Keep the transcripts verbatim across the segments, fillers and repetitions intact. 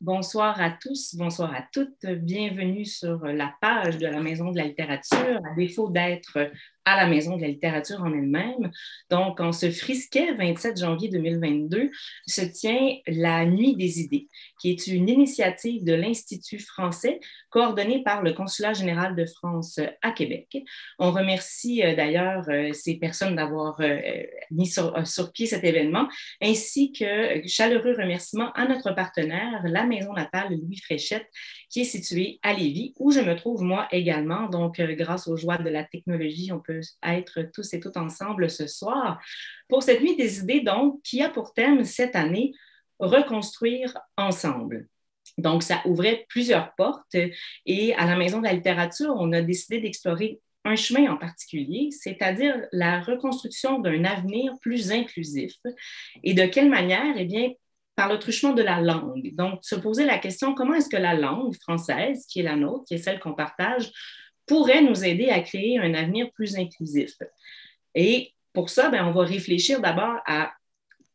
Bonsoir à tous, bonsoir à toutes. Bienvenue sur la page de la Maison de la littérature, à défaut d'être à la Maison de la littérature en elle-même. Donc, en ce frisquet vingt-sept janvier deux mille vingt-deux, se tient la Nuit des idées, qui est une initiative de l'Institut français coordonnée par le Consulat général de France à Québec. On remercie euh, d'ailleurs euh, ces personnes d'avoir euh, mis sur, euh, sur pied cet événement, ainsi que chaleureux remerciements à notre partenaire, la Maison Natale Louis Fréchette, qui est située à Lévis, où je me trouve moi également. Donc, euh, grâce aux joies de la technologie, on peut être tous et toutes ensemble ce soir pour cette Nuit des idées, donc, qui a pour thème cette année « Reconstruire ensemble ». Donc, ça ouvrait plusieurs portes et à la Maison de la littérature, on a décidé d'explorer un chemin en particulier, c'est-à-dire la reconstruction d'un avenir plus inclusif. Et de quelle manière? Eh bien, par le truchement de la langue. Donc, se poser la question, comment est-ce que la langue française, qui est la nôtre, qui est celle qu'on partage, pourrait nous aider à créer un avenir plus inclusif. Et pour ça, bien, on va réfléchir d'abord à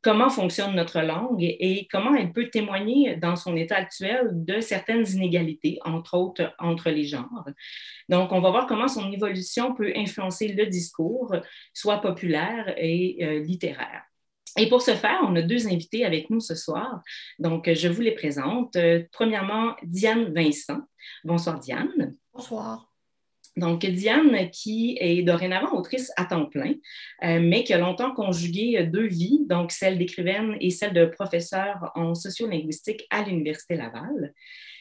comment fonctionne notre langue et comment elle peut témoigner dans son état actuel de certaines inégalités, entre autres entre les genres. Donc, on va voir comment son évolution peut influencer le discours, soit populaire et euh, littéraire. Et pour ce faire, on a deux invités avec nous ce soir. Donc, je vous les présente. Euh, premièrement, Diane Vincent. Bonsoir, Diane. Bonsoir. Donc, Diane, qui est dorénavant autrice à temps plein, euh, mais qui a longtemps conjugué deux vies, donc celle d'écrivaine et celle de professeure en sociolinguistique à l'Université Laval.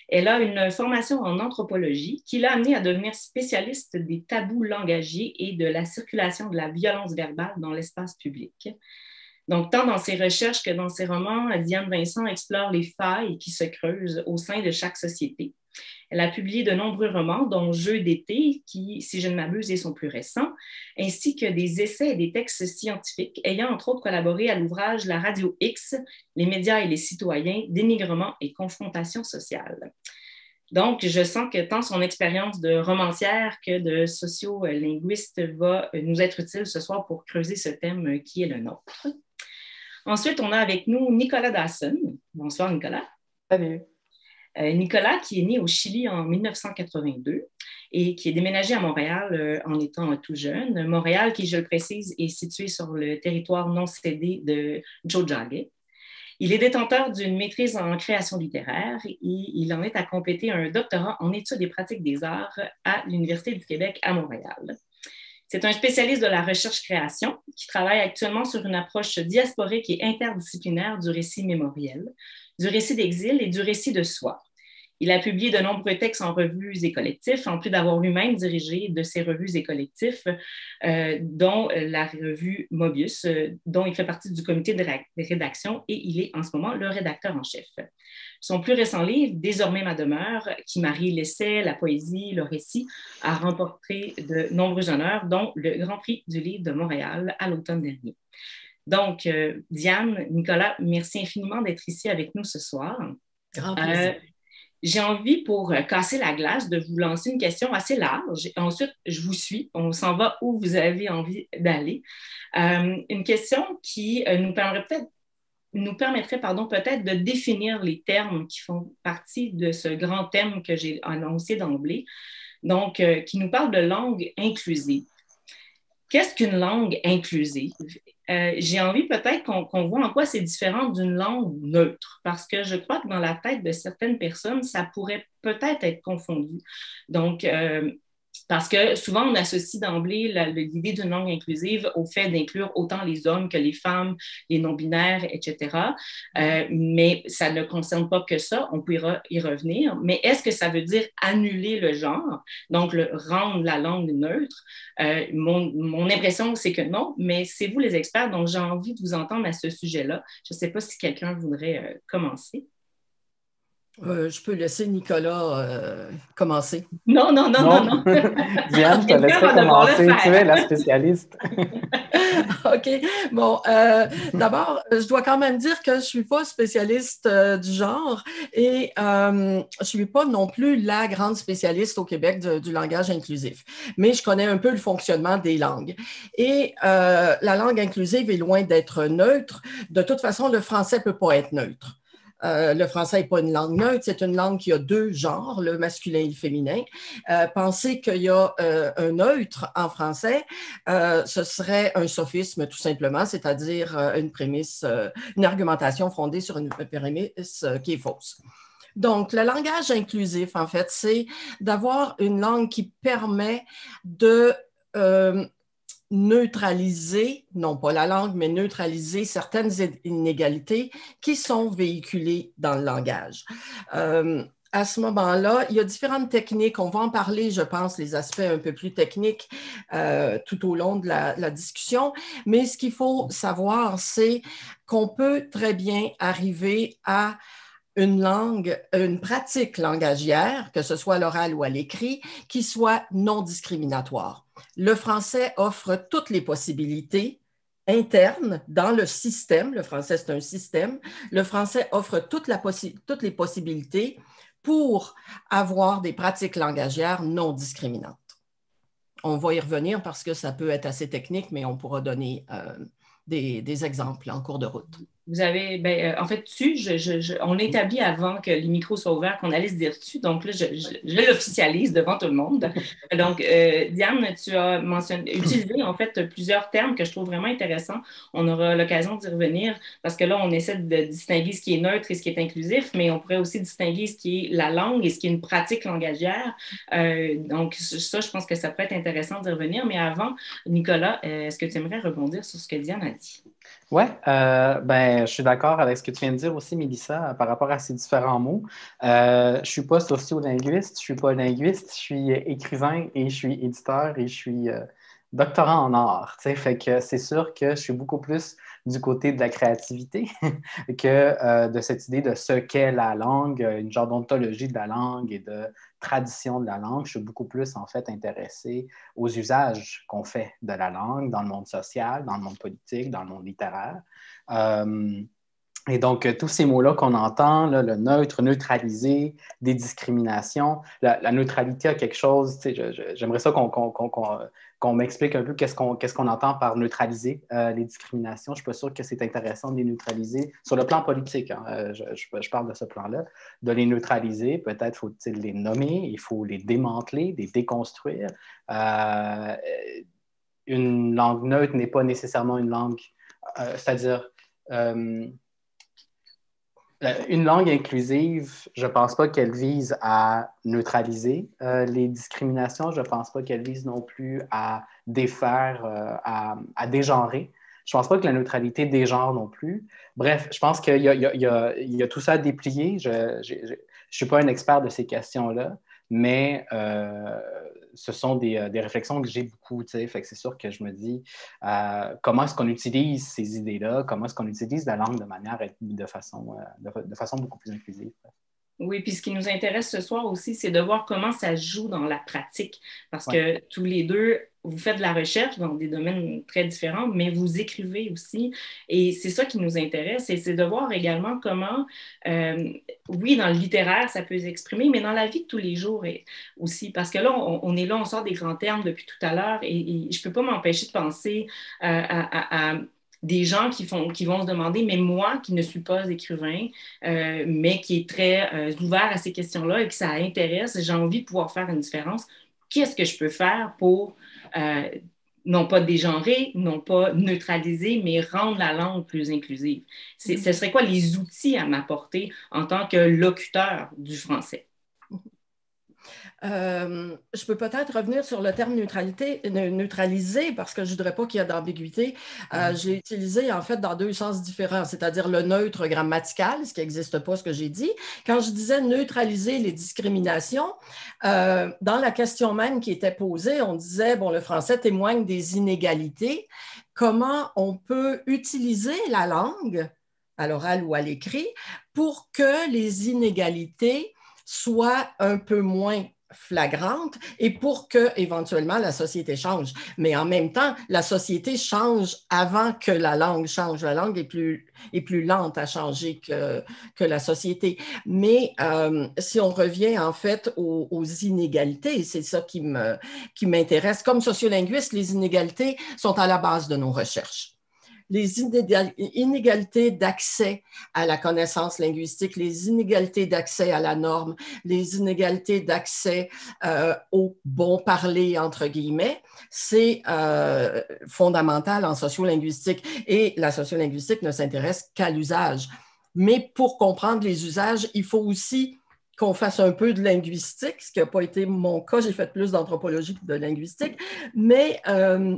Elle a une formation en anthropologie qui l'a amenée à devenir spécialiste des tabous langagiers et de la circulation de la violence verbale dans l'espace public. Donc, tant dans ses recherches que dans ses romans, Diane Vincent explore les failles qui se creusent au sein de chaque société. Elle a publié de nombreux romans, dont Jeux d'été, qui, si je ne m'abuse, est son plus récent, ainsi que des essais et des textes scientifiques, ayant entre autres collaboré à l'ouvrage La Radio X, les médias et les citoyens, dénigrement et confrontation sociale. Donc, je sens que tant son expérience de romancière que de sociolinguiste va nous être utile ce soir pour creuser ce thème qui est le nôtre. Ensuite, on a avec nous Nicolas Dawson. Bonsoir, Nicolas. Salut. Euh, Nicolas, qui est né au Chili en mille neuf cent quatre-vingt-deux et qui est déménagé à Montréal euh, en étant euh, tout jeune. Montréal, qui, je le précise, est situé sur le territoire non cédé de Jojage. Il est détenteur d'une maîtrise en création littéraire et il en est à compléter un doctorat en études et pratiques des arts à l'Université du Québec à Montréal. C'est un spécialiste de la recherche-création qui travaille actuellement sur une approche diasporique et interdisciplinaire du récit mémoriel, du récit d'exil et du récit de soi. Il a publié de nombreux textes en revues et collectifs, en plus d'avoir lui-même dirigé de ces revues et collectifs, euh, dont la revue Mobius, euh, dont il fait partie du comité de rédaction et il est en ce moment le rédacteur en chef. Son plus récent livre, Désormais ma demeure, qui marie l'essai, la poésie, le récit, a remporté de nombreux honneurs, dont le Grand Prix du livre de Montréal à l'automne dernier. Donc, euh, Diane, Nicolas, merci infiniment d'être ici avec nous ce soir. Grand plaisir. Euh, J'ai envie, pour casser la glace, de vous lancer une question assez large. Ensuite, je vous suis. On s'en va où vous avez envie d'aller. Euh, une question qui nous permettrait peut-être, nous permettrait, pardon, peut-être de définir les termes qui font partie de ce grand thème que j'ai annoncé d'emblée, donc euh, qui nous parle de langue inclusive. Qu'est-ce qu'une langue inclusive? Euh, j'ai envie peut-être qu'on qu'on voit en quoi c'est différent d'une langue neutre, parce que je crois que dans la tête de certaines personnes, ça pourrait peut-être être confondu. Donc, euh, parce que souvent, on associe d'emblée l'idée d'une langue inclusive au fait d'inclure autant les hommes que les femmes, les non-binaires, et cetera. Euh, mais ça ne concerne pas que ça, on peut y, re- y revenir. Mais est-ce que ça veut dire annuler le genre, donc le, rendre la langue neutre? Euh, mon, mon impression, c'est que non, mais c'est vous les experts, donc j'ai envie de vous entendre à ce sujet-là. Je ne sais pas si quelqu'un voudrait euh, commencer. Euh, je peux laisser Nicolas euh, commencer. Non, non, non, non, non. Diane, je te laisserai commencer. Tu es la spécialiste. OK. Bon, euh, d'abord, je dois quand même dire que je ne suis pas spécialiste euh, du genre et euh, je ne suis pas non plus la grande spécialiste au Québec de, du langage inclusif, mais je connais un peu le fonctionnement des langues. Et euh, la langue inclusive est loin d'être neutre. De toute façon, le français ne peut pas être neutre. Euh, le français n'est pas une langue neutre, c'est une langue qui a deux genres, le masculin et le féminin. Euh, penser qu'il y a euh, un neutre en français, euh, ce serait un sophisme tout simplement, c'est-à-dire euh, une prémisse, euh, une argumentation fondée sur une prémisse euh, qui est fausse. Donc, le langage inclusif, en fait, c'est d'avoir une langue qui permet de euh, neutraliser, non pas la langue, mais neutraliser certaines inégalités qui sont véhiculées dans le langage. Euh, à ce moment-là, il y a différentes techniques. On va en parler, je pense, les aspects un peu plus techniques euh, tout au long de la, la discussion. Mais ce qu'il faut savoir, c'est qu'on peut très bien arriver à une langue, une pratique langagière, que ce soit à l'oral ou à l'écrit, qui soit non discriminatoire. Le français offre toutes les possibilités internes dans le système. Le français, c'est un système. Le français offre toute la possi- toutes les possibilités pour avoir des pratiques langagières non discriminantes. On va y revenir parce que ça peut être assez technique, mais on pourra donner euh, des, des exemples en cours de route. Vous avez, ben, euh, en fait, tu, je, je, je, on établit avant que les micros soient ouverts qu'on allait se dire tu, donc là, je, je, je l'officialise devant tout le monde. Donc, euh, Diane, tu as mentionné, utilisé en fait plusieurs termes que je trouve vraiment intéressants. On aura l'occasion d'y revenir parce que là, on essaie de distinguer ce qui est neutre et ce qui est inclusif, mais on pourrait aussi distinguer ce qui est la langue et ce qui est une pratique langagière. Euh, donc, ça, je pense que ça pourrait être intéressant d'y revenir. Mais avant, Nicolas, euh, est-ce que tu aimerais rebondir sur ce que Diane a dit? Oui, euh, ben, je suis d'accord avec ce que tu viens de dire aussi, Mélissa, par rapport à ces différents mots. Euh, je ne suis pas sociolinguiste, je ne suis pas linguiste, je suis écrivain et je suis éditeur et je suis euh, doctorant en art. Fait que c'est sûr que je suis beaucoup plus du côté de la créativité que euh, de cette idée de ce qu'est la langue, une genre d'ontologie de la langue et de tradition de la langue. Je suis beaucoup plus, en fait, intéressée aux usages qu'on fait de la langue dans le monde social, dans le monde politique, dans le monde littéraire. Euh, et donc, tous ces mots-là qu'on entend, là, le neutre, neutraliser, des discriminations, la, la neutralité a quelque chose, tu sais, je, je, j'aimerais ça qu'on... qu'on, qu'on, qu'on qu'on m'explique un peu qu'est-ce qu'on, qu'est-ce qu'on entend par neutraliser euh, les discriminations. Je ne suis pas sûre que c'est intéressant de les neutraliser sur le plan politique. Hein, je, je, je parle de ce plan-là. De les neutraliser, peut-être faut-il les nommer, il faut les démanteler, les déconstruire. Euh, une langue neutre n'est pas nécessairement une langue... Euh, c'est-à-dire... Euh, Une langue inclusive, je ne pense pas qu'elle vise à neutraliser euh, les discriminations. Je ne pense pas qu'elle vise non plus à défaire, euh, à, à dégenrer. Je ne pense pas que la neutralité dégenre non plus. Bref, je pense qu'il y a, il y a, il y a, il y a tout ça à déplier. Je ne suis pas un expert de ces questions-là, mais euh, ce sont des, des réflexions que j'ai beaucoup. Fait que c'est sûr que je me dis euh, comment est-ce qu'on utilise ces idées-là, comment est-ce qu'on utilise la langue de manière de façon, de, de façon beaucoup plus inclusive. Oui, puis ce qui nous intéresse ce soir aussi, c'est de voir comment ça se joue dans la pratique. Parce ouais. que tous les deux, vous faites de la recherche dans des domaines très différents, mais vous écrivez aussi. Et c'est ça qui nous intéresse. Et c'est de voir également comment, euh, oui, dans le littéraire, ça peut s'exprimer, mais dans la vie de tous les jours aussi. Parce que là, on, on est là, on sort des grands termes depuis tout à l'heure. Et, et je ne peux pas m'empêcher de penser euh, à... à, à des gens qui, font, qui vont se demander, mais moi, qui ne suis pas écrivain, euh, mais qui est très euh, ouvert à ces questions-là et que ça intéresse, j'ai envie de pouvoir faire une différence, qu'est-ce que je peux faire pour, euh, non pas dégenrer, non pas neutraliser, mais rendre la langue plus inclusive? C'est, ce serait quoi les outils à m'apporter en tant que locuteur du français? Euh, je peux peut-être revenir sur le terme neutralité, neutraliser, parce que je ne voudrais pas qu'il y ait d'ambiguïté. Euh, mmh. Je l'ai utilisé, en fait, dans deux sens différents, c'est-à-dire le neutre grammatical, ce qui n'existe pas, ce que j'ai dit. Quand je disais neutraliser les discriminations, euh, dans la question même qui était posée, on disait, bon, le français témoigne des inégalités. Comment on peut utiliser la langue, à l'oral ou à l'écrit, pour que les inégalités soit un peu moins flagrante et pour que, éventuellement, la société change. Mais en même temps, la société change avant que la langue change. La langue est plus, est plus lente à changer que, que la société. Mais euh, si on revient, en fait, aux, aux inégalités, c'est ça qui me, qui m'intéresse. Comme sociolinguiste, les inégalités sont à la base de nos recherches. les inégalités d'accès à la connaissance linguistique, les inégalités d'accès à la norme, les inégalités d'accès euh, au bon parler, entre guillemets, c'est euh, fondamental en sociolinguistique. Et la sociolinguistique ne s'intéresse qu'à l'usage. Mais pour comprendre les usages, il faut aussi qu'on fasse un peu de linguistique, ce qui n'a pas été mon cas, j'ai fait plus d'anthropologie que de linguistique, mais euh,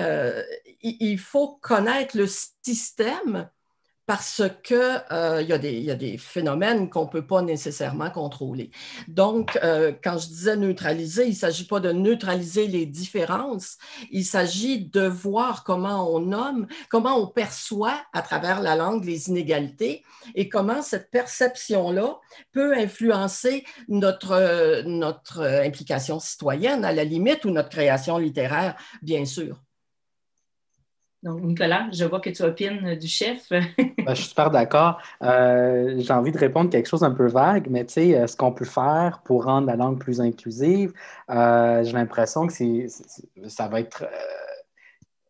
euh, il faut connaître le système parce qu'il euh, y, y a des phénomènes qu'on ne peut pas nécessairement contrôler. Donc, euh, quand je disais neutraliser, il ne s'agit pas de neutraliser les différences, il s'agit de voir comment on nomme, comment on perçoit à travers la langue les inégalités et comment cette perception-là peut influencer notre, euh, notre implication citoyenne, à la limite, ou notre création littéraire, bien sûr. Donc, Nicolas, je vois que tu opines du chef. Ben, je suis super d'accord. Euh, j'ai envie de répondre quelque chose un peu vague, mais tu sais, ce qu'on peut faire pour rendre la langue plus inclusive, euh, j'ai l'impression que c'est, c'est, ça va être euh,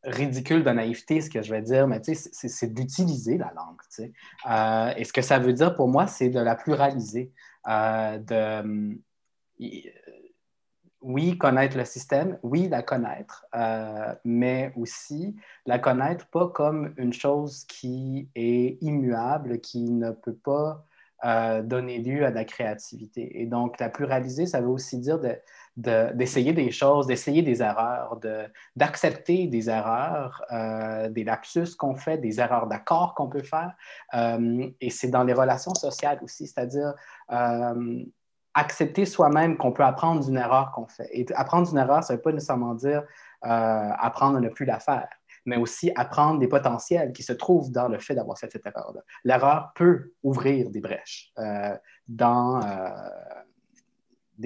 ridicule de naïveté, ce que je vais dire, mais tu sais, c'est, c'est d'utiliser la langue, tu sais. Euh, et ce que ça veut dire pour moi, c'est de la pluraliser, euh, de... Y, Oui, connaître le système, oui, la connaître, euh, mais aussi la connaître pas comme une chose qui est immuable, qui ne peut pas euh, donner lieu à de la créativité. Et donc, la pluraliser, ça veut aussi dire de, de, d'essayer des choses, d'essayer des erreurs, de, d'accepter des erreurs, euh, des lapsus qu'on fait, des erreurs d'accord qu'on peut faire. Euh, et c'est dans les relations sociales aussi, c'est-à-dire... Euh, accepter soi-même qu'on peut apprendre d'une erreur qu'on fait. Et apprendre d'une erreur, ça ne veut pas nécessairement dire euh, apprendre à ne plus la faire, mais aussi apprendre des potentiels qui se trouvent dans le fait d'avoir fait cette erreur-là. L'erreur peut ouvrir des brèches euh, dans... Euh,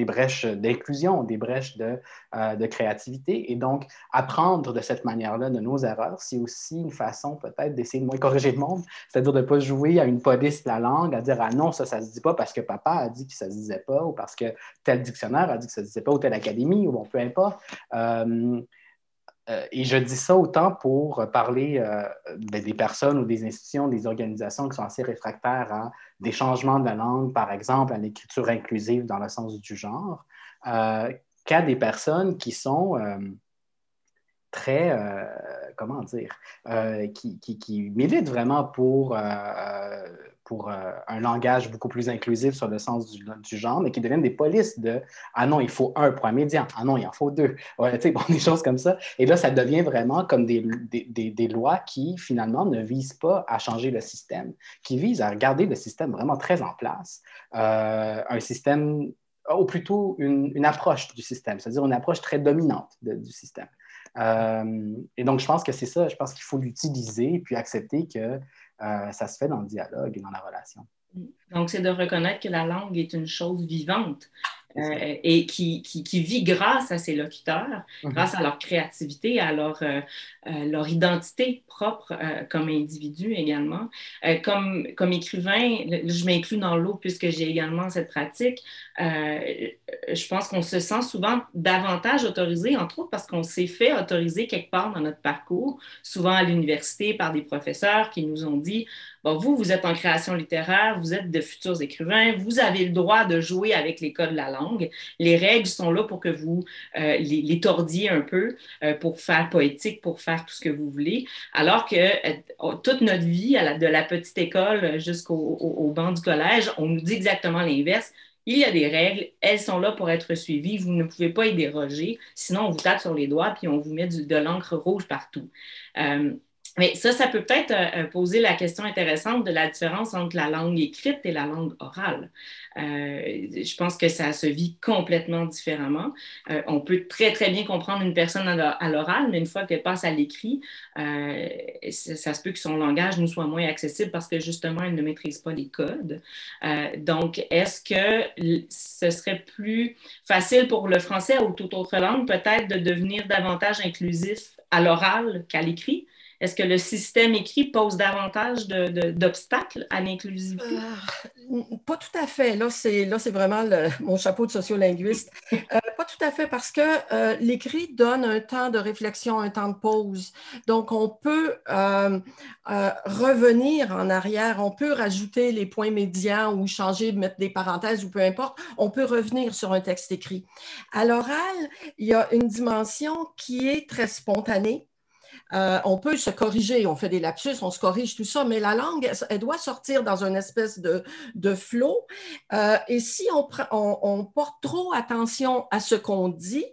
des brèches d'inclusion, des brèches de, euh, de créativité. Et donc, apprendre de cette manière-là de nos erreurs, c'est aussi une façon peut-être d'essayer de moins corriger le monde, c'est-à-dire de ne pas jouer à une police de la langue, à dire « Ah non, ça, ça ne se dit pas parce que papa a dit que ça ne se disait pas » ou parce que tel dictionnaire a dit que ça ne se disait pas ou telle académie ou bon, peu importe. Euh, Euh, et je dis ça autant pour parler euh, ben, des personnes ou des institutions, des organisations qui sont assez réfractaires à des changements de la langue, par exemple, à l'écriture inclusive dans le sens du genre, euh, qu'à des personnes qui sont euh, très, euh, comment dire, euh, qui, qui, qui militent vraiment pour... Euh, pour euh, un langage beaucoup plus inclusif sur le sens du, du genre, mais qui deviennent des polices de « Ah non, il faut un pour un médian. Ah non, il en faut deux. Ouais, » bon, des choses comme ça. Et là, ça devient vraiment comme des, des, des, des lois qui, finalement, ne visent pas à changer le système, qui visent à garder le système vraiment très en place. Euh, un système, ou plutôt une, une approche du système, c'est-à-dire une approche très dominante de, du système. Euh, et donc, je pense que c'est ça. Je pense qu'il faut l'utiliser puis accepter que Euh, ça se fait dans le dialogue et dans la relation. Donc, c'est de reconnaître que la langue est une chose vivante euh, et qui, qui, qui vit grâce à ses locuteurs, mm-hmm. grâce à leur créativité, à leur, euh, euh, leur identité propre euh, comme individu également. Euh, comme, comme écrivain, je m'inclus dans l'eau puisque j'ai également cette pratique. Euh, je pense qu'on se sent souvent davantage autorisé, entre autres parce qu'on s'est fait autoriser quelque part dans notre parcours, souvent à l'université par des professeurs qui nous ont dit « Bon, vous, vous êtes en création littéraire, vous êtes de futurs écrivains, vous avez le droit de jouer avec les codes de la langue. Les règles sont là pour que vous euh, les, les tordiez un peu, euh, pour faire poétique, pour faire tout ce que vous voulez. » Alors que euh, toute notre vie, à la, de la petite école jusqu'au au, au banc du collège, on nous dit exactement l'inverse. Il y a des règles, elles sont là pour être suivies, vous ne pouvez pas y déroger, sinon on vous tape sur les doigts puis on vous met du, de l'encre rouge partout. Euh, mais ça, ça peut peut-être euh, poser la question intéressante de la différence entre la langue écrite et la langue orale. Euh, je pense que ça se vit complètement différemment. Euh, on peut très, très bien comprendre une personne à l'oral, mais une fois qu'elle passe à l'écrit, euh, ça, ça se peut que son langage nous soit moins accessible parce que justement, elle ne maîtrise pas les codes. Euh, donc, est-ce que ce serait plus facile pour le français ou toute autre langue peut-être de devenir davantage inclusif à l'oral qu'à l'écrit? Est-ce que le système écrit pose davantage de, de, d'obstacles à l'inclusivité? Euh, pas tout à fait. Là, c'est, là, c'est vraiment le, mon chapeau de sociolinguiste. Euh, pas tout à fait, parce que euh, l'écrit donne un temps de réflexion, un temps de pause. Donc, on peut euh, euh, revenir en arrière, on peut rajouter les points médians ou changer, mettre des parenthèses ou peu importe, on peut revenir sur un texte écrit. À l'oral, il y a une dimension qui est très spontanée. Euh, on peut se corriger, on fait des lapsus, on se corrige, tout ça, mais la langue, elle, elle doit sortir dans une espèce de, de flot. Euh, et si on, on, on porte trop attention à ce qu'on dit,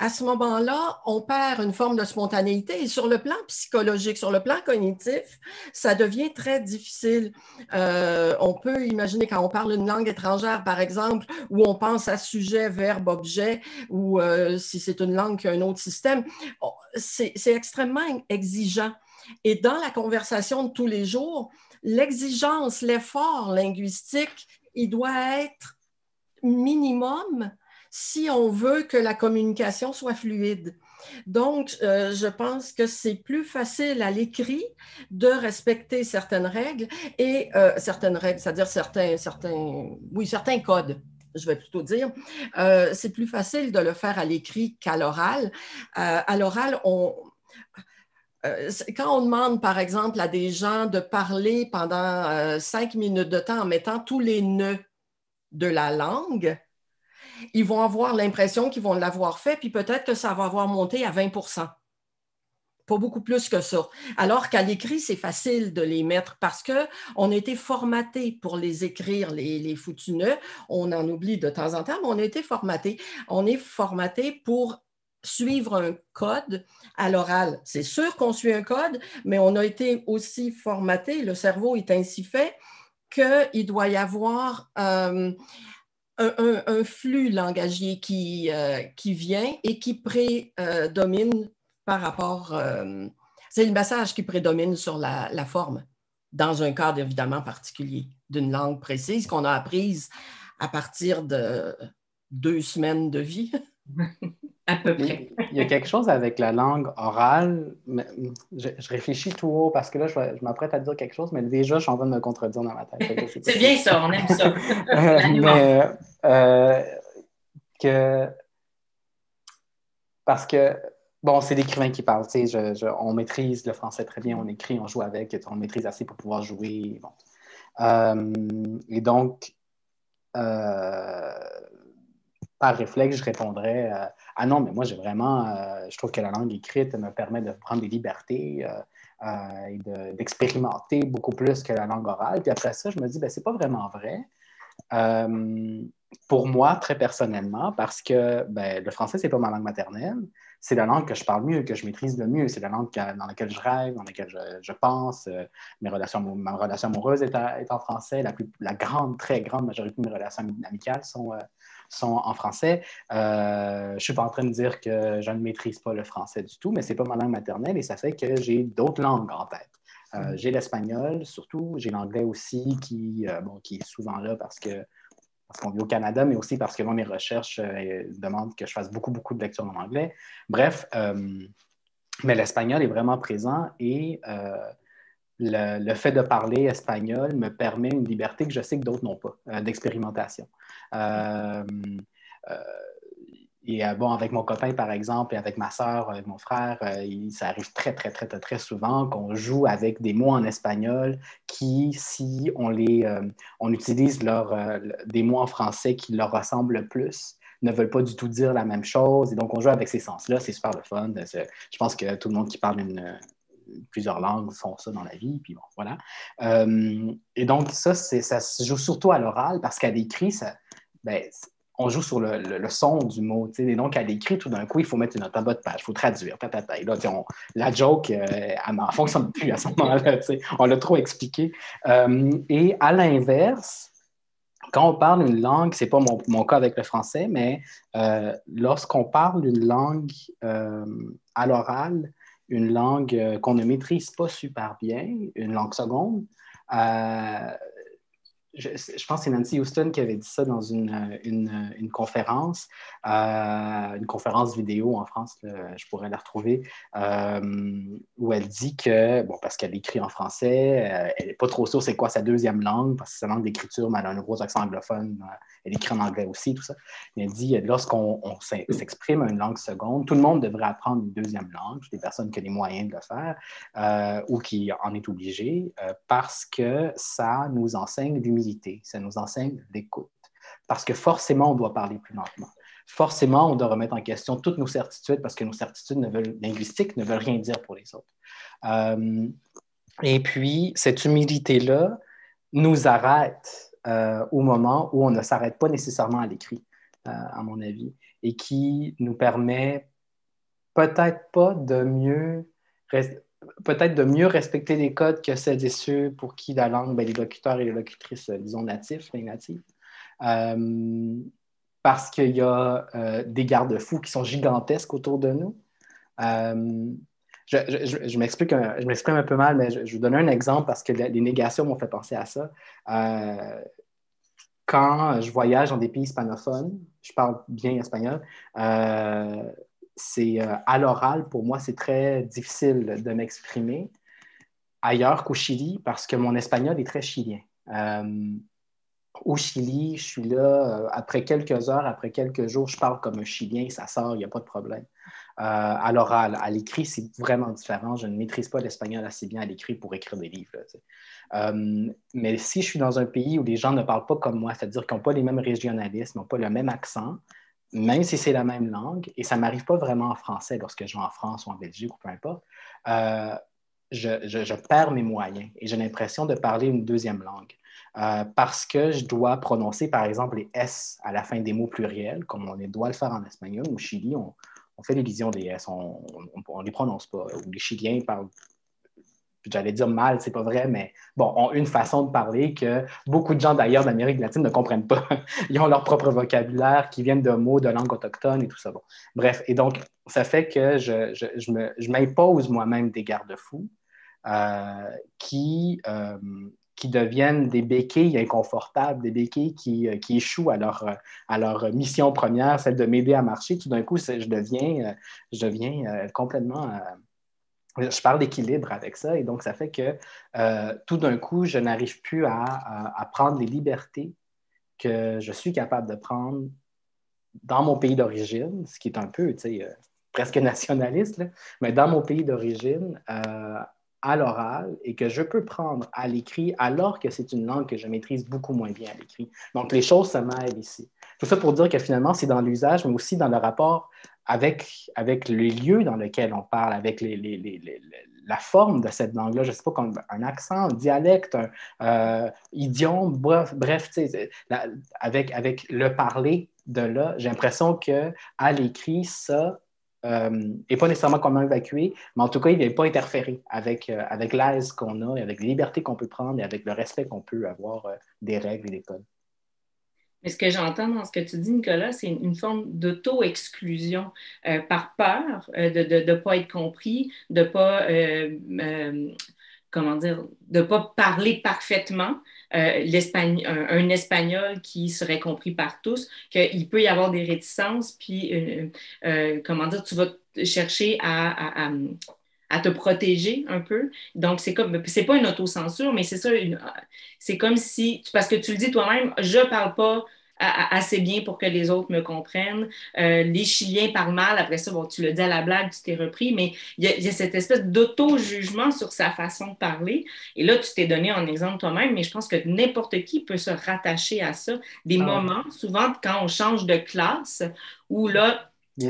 à ce moment-là, on perd une forme de spontanéité. Et sur le plan psychologique, sur le plan cognitif, ça devient très difficile. Euh, on peut imaginer quand on parle une langue étrangère, par exemple, où on pense à sujet, verbe, objet, ou euh, si c'est une langue qui a un autre système, c'est extrêmement exigeant. Et dans la conversation de tous les jours, l'exigence, l'effort linguistique, il doit être minimum si on veut que la communication soit fluide. Donc, euh, je pense que c'est plus facile à l'écrit de respecter certaines règles et euh, certaines règles, c'est-à-dire certains, certains, oui, certains codes, je vais plutôt dire. Euh, c'est plus facile de le faire à l'écrit qu'à l'oral. Euh, à l'oral, on... Quand on demande, par exemple, à des gens de parler pendant euh, cinq minutes de temps en mettant tous les nœuds de la langue, ils vont avoir l'impression qu'ils vont l'avoir fait, puis peut-être que ça va avoir monté à vingt pour cent. Pas beaucoup plus que ça. Alors qu'à l'écrit, c'est facile de les mettre parce qu'on a été formaté pour les écrire, les, les foutus nœuds. On en oublie de temps en temps, mais on a été formaté. On est formaté pour suivre un code à l'oral. C'est sûr qu'on suit un code, mais on a été aussi formaté, le cerveau est ainsi fait, qu'il doit y avoir... Euh, Un, un, un flux langagier qui, euh, qui vient et qui prédomine par rapport... Euh, c'est le message qui prédomine sur la, la forme, dans un cadre évidemment particulier, d'une langue précise qu'on a apprise à partir de deux semaines de vie. À peu près. Il y a quelque chose avec la langue orale, mais je, je réfléchis tout haut parce que là, je, je m'apprête à dire quelque chose, mais déjà, je suis en train de me contredire dans ma tête. C'est bien ça, on aime ça. mais, euh, que... Parce que, bon, c'est l'écrivain qui parle, tu sais, je, je, on maîtrise le français très bien, on écrit, on joue avec, on le maîtrise assez pour pouvoir jouer. Bon. Euh, et donc, euh, par réflexe, je répondrais... Euh, Ah non, mais moi, j'ai vraiment, euh, je trouve que la langue écrite me permet de prendre des libertés euh, euh, et de, d'expérimenter beaucoup plus que la langue orale. Puis après ça, je me dis, ben, c'est pas vraiment vrai. Euh, pour moi, très personnellement, parce que ben, le français, c'est pas ma langue maternelle. C'est la langue que je parle mieux, que je maîtrise le mieux. C'est la langue que, dans laquelle je rêve, dans laquelle je, je pense. Euh, mes relations, ma relation amoureuse est, à, est en français. La, plus, la grande, très grande majorité de mes relations amicales sont... Euh, sont en français. Euh, je ne suis pas en train de dire que je ne maîtrise pas le français du tout, mais ce n'est pas ma langue maternelle et ça fait que j'ai d'autres langues en tête. Euh, j'ai l'espagnol, surtout. J'ai l'anglais aussi, qui, euh, bon, qui est souvent là parce que parce qu'on vit au Canada, mais aussi parce que moi, mes recherches euh, demandent que je fasse beaucoup, beaucoup de lectures en anglais. Bref, euh, mais l'espagnol est vraiment présent et euh, le, le fait de parler espagnol me permet une liberté que je sais que d'autres n'ont pas, euh, d'expérimentation. Euh, euh, et euh, bon, avec mon copain, par exemple, et avec ma sœur, avec mon frère, euh, il, ça arrive très, très, très, très, très souvent qu'on joue avec des mots en espagnol qui, si on les, euh, on utilise leur, euh, des mots en français qui leur ressemblent le plus, ne veulent pas du tout dire la même chose. Et donc, on joue avec ces sens-là. C'est super le fun. Je pense que tout le monde qui parle une... plusieurs langues font ça dans la vie, puis bon, voilà. Euh, et donc, ça, ça se joue surtout à l'oral, parce qu'à l'écrit, ben, on joue sur le, le, le son du mot, t'sais. Et donc, à l'écrit, tout d'un coup, il faut mettre une note en bas de page, il faut traduire, patata. Et là, on, la joke, euh, elle ne fonctionne plus à ce moment-là, on l'a trop expliqué. Euh, et à l'inverse, quand on parle une langue, c'est pas mon, mon cas avec le français, mais euh, lorsqu'on parle une langue euh, à l'oral, une langue qu'on ne maîtrise pas super bien, une langue seconde, euh, je, je pense que c'est Nancy Huston qui avait dit ça dans une, une, une conférence, euh, une conférence vidéo en France, là, je pourrais la retrouver, euh, où elle dit que, bon, parce qu'elle écrit en français, euh, elle n'est pas trop sûre c'est quoi sa deuxième langue, parce que sa langue d'écriture, mais elle a un gros accent anglophone, elle écrit en anglais aussi, tout ça. Mais elle dit, lorsqu'on on s'exprime à une langue seconde, tout le monde devrait apprendre une deuxième langue, des personnes qui ont les moyens de le faire, euh, ou qui en est obligé, euh, parce que ça nous enseigne l'humilité, ça nous enseigne l'écoute. Parce que forcément, on doit parler plus lentement. Forcément, on doit remettre en question toutes nos certitudes, parce que nos certitudes ne veulent, linguistiques ne veulent rien dire pour les autres. Euh, et puis, cette humilité-là nous arrête euh, au moment où on ne s'arrête pas nécessairement à l'écrit, euh, à mon avis, et qui nous permet peut-être pas de mieux... Rest- peut-être de mieux respecter les codes que celles et ceux pour qui la langue, ben, les locuteurs et les locutrices, disons natifs, les natifs, euh, parce qu'il y a euh, des garde-fous qui sont gigantesques autour de nous. Euh, je je, je m'explique un, je m'exprime un peu mal, mais je, je vous donne un exemple parce que les négations m'ont fait penser à ça. Euh, quand je voyage dans des pays hispanophones, je parle bien espagnol, euh, c'est euh, à l'oral, pour moi, c'est très difficile de m'exprimer ailleurs qu'au Chili parce que mon espagnol est très chilien. Euh, au Chili, je suis là, euh, après quelques heures, après quelques jours, je parle comme un Chilien, ça sort, il n'y a pas de problème. Euh, à l'oral, à l'écrit, c'est vraiment différent. Je ne maîtrise pas l'espagnol assez bien à l'écrit pour écrire des livres. Là, tu sais. euh, mais si je suis dans un pays où les gens ne parlent pas comme moi, c'est-à-dire qu'ils n'ont pas les mêmes régionalismes, n'ont pas le même accent, même si c'est la même langue, et ça ne m'arrive pas vraiment en français lorsque je vais en France ou en Belgique ou peu importe, euh, je, je, je perds mes moyens et j'ai l'impression de parler une deuxième langue euh, parce que je dois prononcer, par exemple, les S à la fin des mots pluriels, comme on doit le faire en espagnol. Au Chili, on, on fait l'élision des S, on ne les prononce pas. Les Chiliens parlent, j'allais dire mal, c'est pas vrai, mais bon, ont une façon de parler que beaucoup de gens d'ailleurs d'Amérique latine ne comprennent pas. Ils ont leur propre vocabulaire qui viennent de mots de langue autochtone et tout ça. Bon. Bref, et donc, ça fait que je, je, je, me, je m'impose moi-même des garde-fous euh, qui, euh, qui deviennent des béquilles inconfortables, des béquilles qui, qui échouent à leur, à leur mission première, celle de m'aider à marcher. Tout d'un coup, je deviens, je deviens complètement... Je parle d'équilibre avec ça et donc ça fait que euh, tout d'un coup, je n'arrive plus à, à, à prendre les libertés que je suis capable de prendre dans mon pays d'origine, ce qui est un peu, tu sais, euh, presque nationaliste, là, mais dans mon pays d'origine, euh, à l'oral et que je peux prendre à l'écrit alors que c'est une langue que je maîtrise beaucoup moins bien à l'écrit. Donc, les choses se mêlent ici. Tout ça pour dire que finalement, c'est dans l'usage, mais aussi dans le rapport avec, avec les lieux dans lesquels on parle, avec les, les, les, les, la forme de cette langue-là, je ne sais pas, un accent, un dialecte, un euh, idiome, bref, bref la, avec, avec le parler de là, j'ai l'impression qu'à l'écrit, ça n'est euh, pas nécessairement comment évacuer, mais en tout cas, il ne vient pas interférer avec, euh, avec l'aise qu'on a, avec les libertés qu'on peut prendre et avec le respect qu'on peut avoir euh, des règles et des codes. Mais ce que j'entends dans ce que tu dis, Nicolas, c'est une forme d'auto-exclusion euh, par peur euh, de ne de, de pas être compris, de ne pas, euh, euh, comment dire, de pas parler parfaitement euh, l'Espagne, un, un espagnol qui serait compris par tous, qu'il peut y avoir des réticences, puis, euh, euh, comment dire, tu vas chercher à... à, à à te protéger un peu. Donc, c'est comme, c'est pas une autocensure, mais c'est ça, une, c'est comme si, parce que tu le dis toi-même, je parle pas à, à, assez bien pour que les autres me comprennent. Euh, les Chiliens parlent mal, après ça, bon, tu le dis à la blague, tu t'es repris, mais il y, y a cette espèce d'auto-jugement sur sa façon de parler. Et là, tu t'es donné un exemple toi-même, mais je pense que n'importe qui peut se rattacher à ça. Des ah. moments, souvent, quand on change de classe, où là,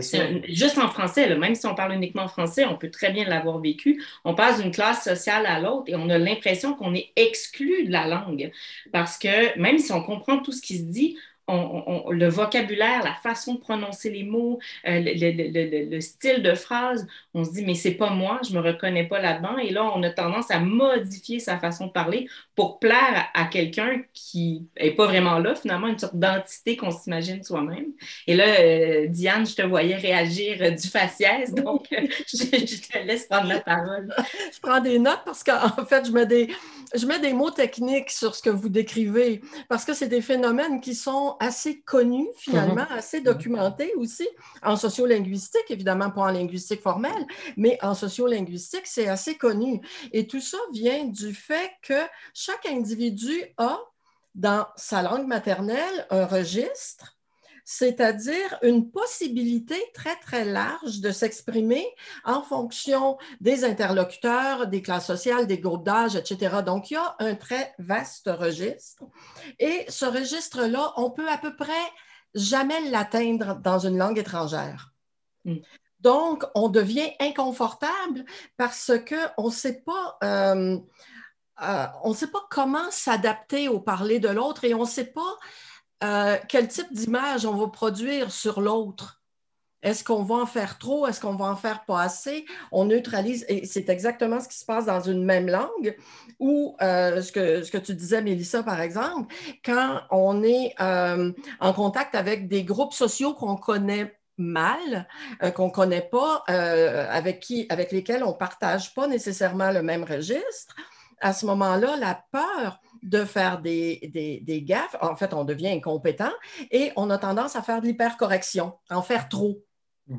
c'est, juste en français, là, même si on parle uniquement français, on peut très bien l'avoir vécu. On passe d'une classe sociale à l'autre et on a l'impression qu'on est exclu de la langue parce que même si on comprend tout ce qui se dit, on, on, le vocabulaire, la façon de prononcer les mots, euh, le, le, le, le style de phrase, on se dit « mais c'est pas moi, je me reconnais pas là-dedans ». Et là, on a tendance à modifier sa façon de parler pour plaire à, à quelqu'un qui est pas vraiment là, finalement, une sorte d'entité qu'on s'imagine soi-même. Et là, euh, Diane, je te voyais réagir euh, du faciès, donc euh, je, je te laisse prendre la parole. Je prends des notes parce qu'en fait, je mets des, je mets des mots techniques sur ce que vous décrivez, parce que c'est des phénomènes qui sont assez connus, finalement, assez documentés aussi, en sociolinguistique, évidemment pas en linguistique formelle, mais en sociolinguistique, c'est assez connu. Et tout ça vient du fait que chaque individu a, dans sa langue maternelle, un registre, c'est-à-dire une possibilité très, très large de s'exprimer en fonction des interlocuteurs, des classes sociales, des groupes d'âge, et cetera. Donc, il y a un très vaste registre. Et ce registre-là, on peut à peu près jamais l'atteindre dans une langue étrangère. Mm. Donc, on devient inconfortable parce qu'on ne sait pas... Euh, euh, on ne sait pas comment s'adapter au parler de l'autre et on ne sait pas Euh, quel type d'image on va produire sur l'autre? Est-ce qu'on va en faire trop? Est-ce qu'on va en faire pas assez? On neutralise, et c'est exactement ce qui se passe dans une même langue, ou euh, ce, que, ce que tu disais, Mélissa, par exemple, quand on est euh, en contact avec des groupes sociaux qu'on connaît mal, euh, qu'on ne connaît pas, euh, avec, qui, avec lesquels on ne partage pas nécessairement le même registre, à ce moment-là, la peur de faire des, des, des gaffes, en fait, on devient incompétent et on a tendance à faire de l'hypercorrection, en faire trop. Mmh.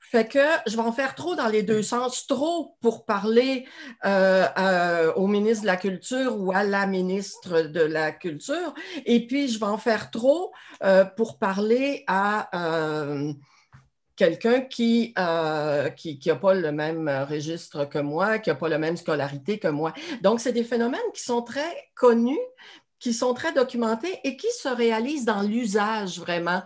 Fait que je vais en faire trop dans les deux sens, trop pour parler euh, euh, au ministre de la Culture ou à la ministre de la Culture, et puis je vais en faire trop euh, pour parler à... Euh, quelqu'un qui euh, qui qui a pas le même registre que moi, qui a pas la même scolarité que moi. Donc, c'est des phénomènes qui sont très connus, qui sont très documentés et qui se réalisent dans l'usage vraiment,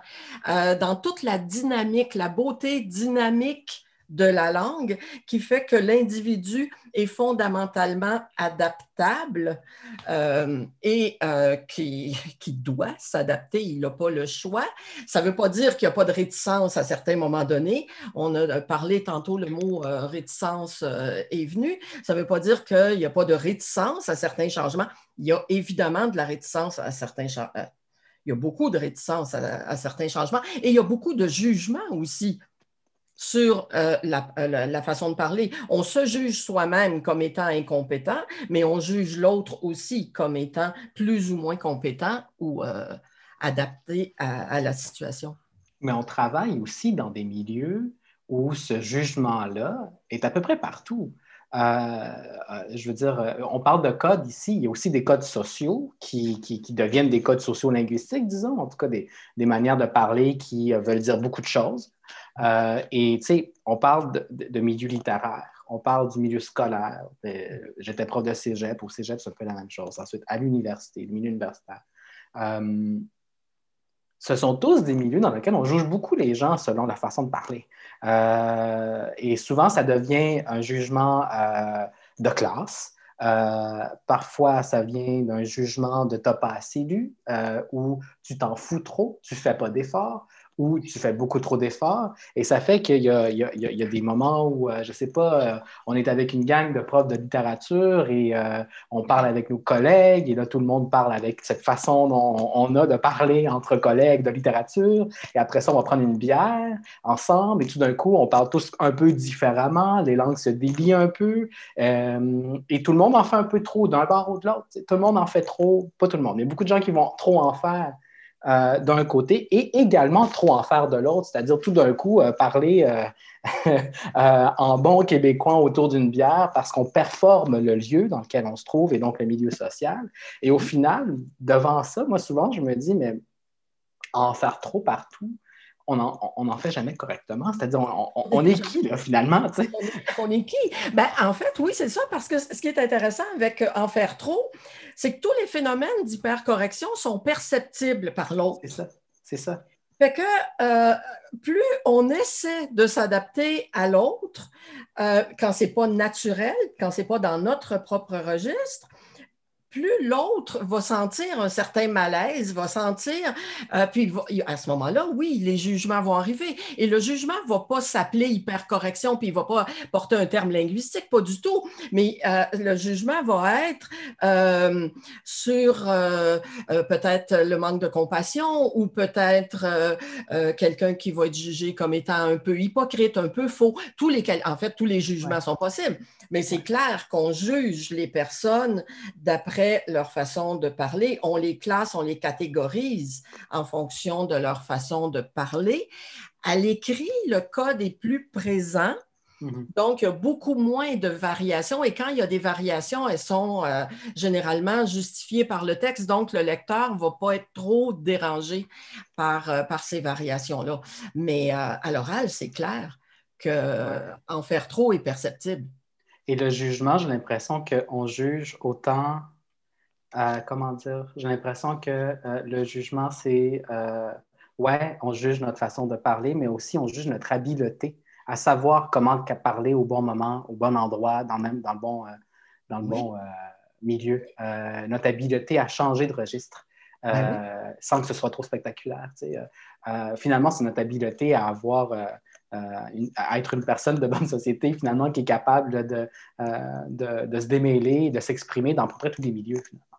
euh, dans toute la dynamique, la beauté dynamique de la langue qui fait que l'individu est fondamentalement adaptable euh, et euh, qui, qui doit s'adapter, il n'a pas le choix. Ça ne veut pas dire qu'il n'y a pas de réticence à certains moments donnés. On a parlé tantôt, le mot euh, réticence euh, est venu. Ça ne veut pas dire qu'il n'y a pas de réticence à certains changements. Il y a évidemment de la réticence à certains changements. Il y a beaucoup de réticence à, à certains changements et il y a beaucoup de jugement aussi sur euh, la, la, la façon de parler. On se juge soi-même comme étant incompétent, mais on juge l'autre aussi comme étant plus ou moins compétent ou euh, adapté à, à la situation. Mais on travaille aussi dans des milieux où ce jugement-là est à peu près partout. Euh, je veux dire, on parle de codes ici, il y a aussi des codes sociaux qui, qui, qui deviennent des codes socio-linguistiques, disons, en tout cas des, des manières de parler qui veulent dire beaucoup de choses. Euh, et tu sais, on parle de, de milieu littéraire, on parle du milieu scolaire. De, j'étais prof de cégep, au cégep, c'est un peu la même chose. Ensuite, à l'université, le milieu universitaire. Euh, Ce sont tous des milieux dans lesquels on juge beaucoup les gens selon la façon de parler. Euh, et souvent, ça devient un jugement euh, de classe. Euh, parfois, ça vient d'un jugement de « t'as pas assez lu euh, » ou « tu t'en fous trop, tu fais pas d'efforts » ou « tu fais beaucoup trop d'efforts ». Et ça fait qu'il y a, il y a, il y a des moments où, euh, je sais pas, euh, on est avec une gang de profs de littérature et euh, on parle avec nos collègues et là, tout le monde parle avec cette façon dont on a de parler entre collègues de littérature. Et après ça, on va prendre une bière ensemble et tout d'un coup, on parle tous un peu différemment, les langues se délient un peu euh, et tout le monde en fait un peu trop d'un bord ou de l'autre. Tout le monde en fait trop, pas tout le monde, mais beaucoup de gens qui vont trop en faire. Euh, d'un côté et également trop en faire de l'autre, c'est-à-dire tout d'un coup euh, parler euh, euh, en bon québécois autour d'une bière parce qu'on performe le lieu dans lequel on se trouve et donc le milieu social. Et au final, devant ça, moi souvent je me dis, mais en faire trop partout, on n'en on en fait jamais correctement, c'est-à-dire on, on, on est qui là finalement? T'sais? On est qui? Ben, en fait, oui, c'est ça, parce que ce qui est intéressant avec en faire trop, c'est que tous les phénomènes d'hypercorrection sont perceptibles par l'autre. C'est ça, c'est ça. Fait que euh, plus on essaie de s'adapter à l'autre, euh, quand ce n'est pas naturel, quand ce n'est pas dans notre propre registre, plus l'autre va sentir un certain malaise, va sentir, euh, puis va, à ce moment-là, oui, les jugements vont arriver. Et le jugement ne va pas s'appeler hypercorrection, puis il ne va pas porter un terme linguistique, pas du tout, mais euh, le jugement va être euh, sur euh, euh, peut-être le manque de compassion ou peut-être euh, euh, quelqu'un qui va être jugé comme étant un peu hypocrite, un peu faux. Tous les, en fait, tous les jugements ouais. sont possibles, mais c'est clair qu'on juge les personnes d'après leur façon de parler. On les classe, on les catégorise en fonction de leur façon de parler. À l'écrit, le code est plus présent, mm-hmm. donc il y a beaucoup moins de variations et quand il y a des variations, elles sont euh, généralement justifiées par le texte, donc le lecteur ne va pas être trop dérangé par, euh, par ces variations-là. Mais euh, à l'oral, c'est clair qu'en euh, faire trop est perceptible. Et le jugement, j'ai l'impression qu'on juge autant... Euh, comment dire? J'ai l'impression que euh, le jugement, c'est... Euh, ouais, on juge notre façon de parler, mais aussi on juge notre habileté à savoir comment parler au bon moment, au bon endroit, dans, même dans le bon, euh, dans le oui. bon euh, milieu. Euh, notre habileté à changer de registre euh, ah oui. sans que ce soit trop spectaculaire. Tu sais. euh, finalement, c'est notre habileté à avoir... Euh, Euh, une, à être une personne de bonne société, finalement, qui est capable de, euh, de, de se démêler, de s'exprimer dans à peu près tous les milieux, finalement.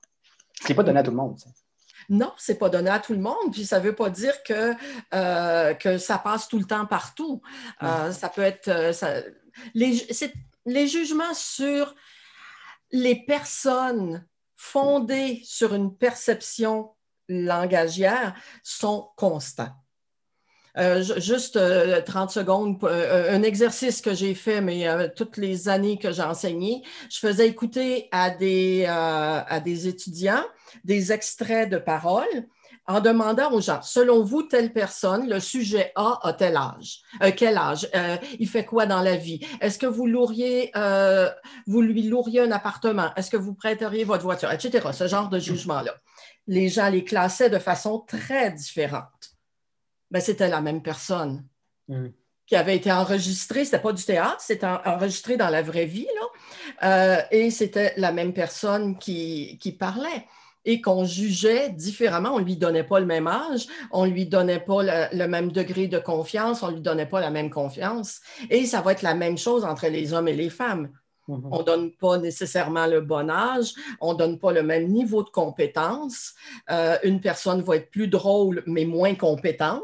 Ce qui n'est pas donné à tout le monde, ça. Non, ce n'est pas donné à tout le monde, puis ça ne veut pas dire que, euh, que ça passe tout le temps partout. Mmh. Euh, ça peut être... Ça, les, c'est, les jugements sur les personnes fondées mmh. sur une perception langagière sont constants. Euh, juste euh, trente secondes, euh, un exercice que j'ai fait, mais euh, toutes les années que j'ai enseigné, je faisais écouter à des, euh, à des étudiants des extraits de paroles en demandant aux gens, selon vous, telle personne, le sujet A a tel âge, euh, quel âge, euh, il fait quoi dans la vie, est-ce que vous, loueriez, euh, vous lui loueriez un appartement, est-ce que vous prêteriez votre voiture, et cetera, ce genre de jugement-là. Les gens les classaient de façon très différente. Ben, c'était la même personne mmh. qui avait été enregistrée. C'était pas du théâtre, c'était enregistré dans la vraie vie, là. Euh, et c'était la même personne qui, qui parlait et qu'on jugeait différemment. On lui donnait pas le même âge, on lui donnait pas le, le même degré de confiance, on lui donnait pas la même confiance. Et ça va être la même chose entre les hommes et les femmes. Mmh. On donne pas nécessairement le bon âge, on donne pas le même niveau de compétence. Euh, une personne va être plus drôle, mais moins compétente.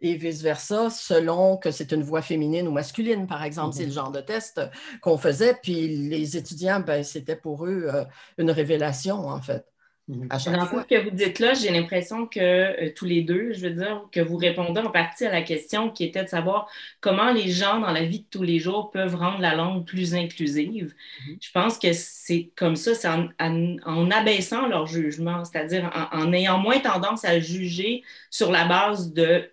Et vice-versa, selon que c'est une voix féminine ou masculine, par exemple. Mm-hmm. C'est le genre de test qu'on faisait. Puis les étudiants, ben, c'était pour eux euh, une révélation, en fait. Mm-hmm. Dans tout ce que vous dites là, j'ai l'impression que euh, tous les deux, je veux dire, que vous répondez en partie à la question qui était de savoir comment les gens dans la vie de tous les jours peuvent rendre la langue plus inclusive. Mm-hmm. Je pense que c'est comme ça, c'est en, en, en abaissant leur jugement, c'est-à-dire en, en ayant moins tendance à juger sur la base de...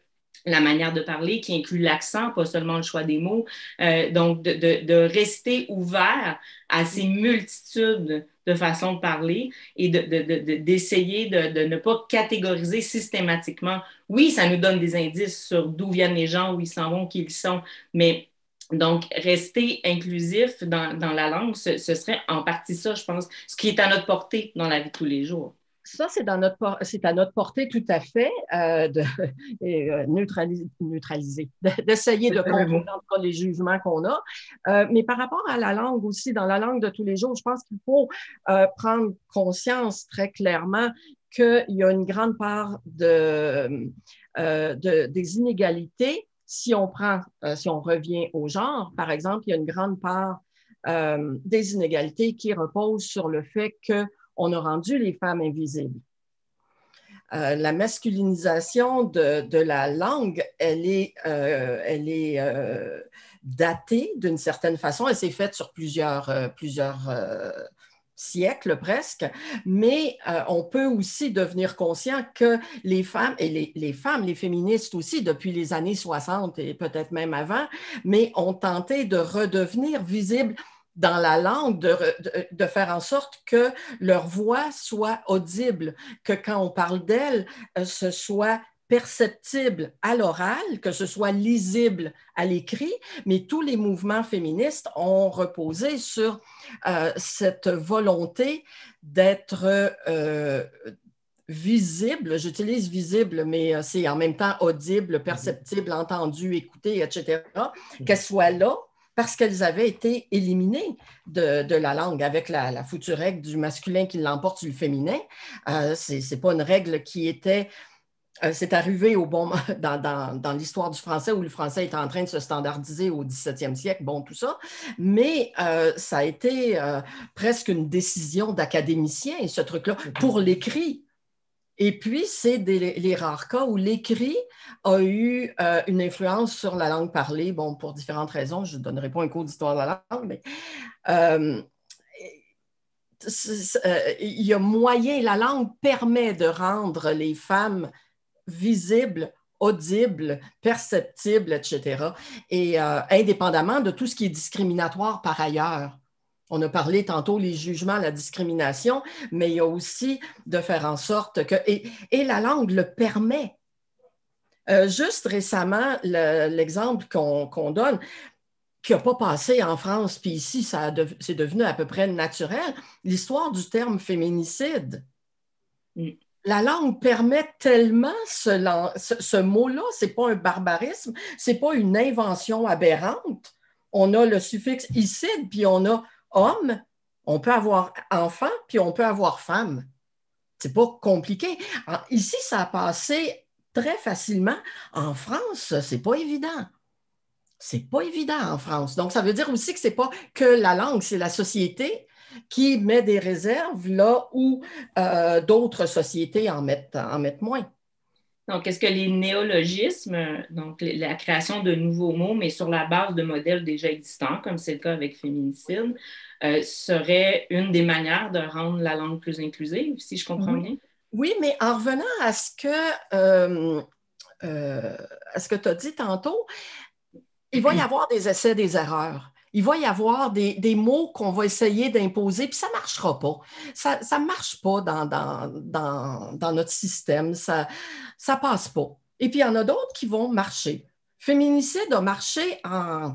la manière de parler qui inclut l'accent, pas seulement le choix des mots. Euh, donc, de, de, de rester ouvert à ces multitudes de façons de parler et de, de, de, de, d'essayer de, de ne pas catégoriser systématiquement. Oui, ça nous donne des indices sur d'où viennent les gens, où ils s'en vont, qui ils sont, mais... Donc, rester inclusif dans, dans la langue, ce, ce serait en partie ça, je pense, ce qui est à notre portée dans la vie de tous les jours. Ça, c'est, dans notre por- c'est à notre portée tout à fait euh, de euh, neutralis- neutraliser, d'essayer de comprendre les jugements qu'on a. Euh, mais par rapport à la langue aussi, dans la langue de tous les jours, je pense qu'il faut euh, prendre conscience très clairement qu'il y a une grande part de, euh, de, des inégalités. Si on prend, euh, si on revient au genre, par exemple, il y a une grande part euh, des inégalités qui reposent sur le fait que on a rendu les femmes invisibles. Euh, la masculinisation de, de la langue, elle est, euh, elle est euh, datée d'une certaine façon. Elle s'est faite sur plusieurs, euh, plusieurs euh, siècles presque, mais euh, on peut aussi devenir conscient que les femmes, et les, les femmes, les féministes aussi, depuis les années soixante et peut-être même avant, mais ont tenté de redevenir visibles dans la langue, de, de, de faire en sorte que leur voix soit audible, que quand on parle d'elles, ce soit perceptible à l'oral, que ce soit lisible à l'écrit, mais tous les mouvements féministes ont reposé sur euh, cette volonté d'être euh, visible, j'utilise visible, mais c'est en même temps audible, perceptible, entendu, écouté, et cetera, qu'elle soit là, parce qu'elles avaient été éliminées de, de la langue avec la, la foutue règle du masculin qui l'emporte sur le féminin. Euh, c'est, c'est pas une règle qui était... Euh, c'est arrivé au bon, dans, dans, dans l'histoire du français où le français est en train de se standardiser au dix-septième siècle, bon, tout ça, mais euh, ça a été euh, presque une décision d'académicien, ce truc-là, pour l'écrit. Et puis, c'est des, les rares cas où l'écrit a eu euh, une influence sur la langue parlée, bon, pour différentes raisons, je ne donnerai pas un cours d'histoire de la langue, mais euh, euh, il y a moyen, la langue permet de rendre les femmes visibles, audibles, perceptibles, et cetera, et euh, indépendamment de tout ce qui est discriminatoire par ailleurs. On a parlé tantôt les jugements, la discrimination, mais il y a aussi de faire en sorte que... Et, et la langue le permet. Euh, juste récemment, le, l'exemple qu'on, qu'on donne, qui n'a pas passé en France, puis ici, ça de, c'est devenu à peu près naturel, l'histoire du terme féminicide. Mm. La langue permet tellement ce, ce, ce mot-là, ce n'est pas un barbarisme, ce n'est pas une invention aberrante. On a le suffixe « icide », puis on a homme, on peut avoir enfant, puis on peut avoir femme. C'est pas compliqué. Ici, ça a passé très facilement. En France, c'est pas évident. C'est pas évident en France. Donc, ça veut dire aussi que c'est pas que la langue, c'est la société qui met des réserves là où euh, d'autres sociétés en mettent, en mettent moins. Donc, est-ce que les néologismes, donc la création de nouveaux mots, mais sur la base de modèles déjà existants, comme c'est le cas avec féminicide, euh, serait une des manières de rendre la langue plus inclusive, si je comprends bien? Oui, mais en revenant à ce que, euh, euh, à ce que tu as dit tantôt, il va y avoir des essais, des erreurs. Il va y avoir des, des mots qu'on va essayer d'imposer, puis ça ne marchera pas. Ça ne marche pas dans, dans, dans, dans notre système, ça ne passe pas. Et puis, il y en a d'autres qui vont marcher. Féminicide a marché en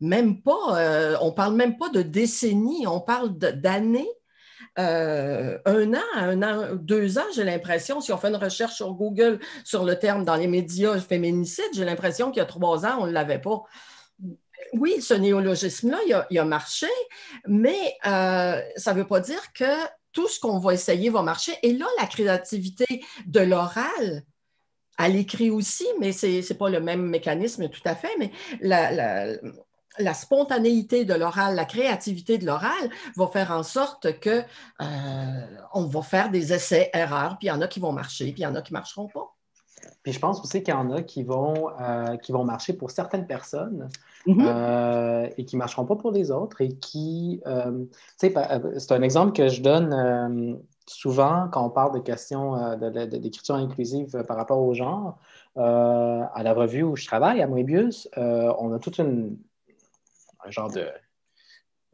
même pas, euh, on ne parle même pas de décennies, on parle de, d'années. Euh, un an, un an, deux ans, j'ai l'impression, si on fait une recherche sur Google sur le terme dans les médias féminicide, j'ai l'impression qu'il y a trois ans, on ne l'avait pas. Oui, ce néologisme-là, il a, il a marché, mais euh, ça ne veut pas dire que tout ce qu'on va essayer va marcher. Et là, la créativité de l'oral, à l'écrit aussi, mais ce n'est pas le même mécanisme tout à fait, mais la, la, la spontanéité de l'oral, la créativité de l'oral va faire en sorte qu'on euh, va faire des essais-erreurs, puis il y en a qui vont marcher, puis il y en a qui ne marcheront pas. Puis je pense aussi qu'il y en a qui vont, euh, qui vont marcher pour certaines personnes mm-hmm. euh, et qui ne marcheront pas pour les autres. Et qui, euh, tu sais, c'est un exemple que je donne euh, souvent quand on parle de questions euh, de, de, de, d'écriture inclusive par rapport au genre. Euh, à la revue où je travaille, à Mobius, euh, on a toute une un genre de...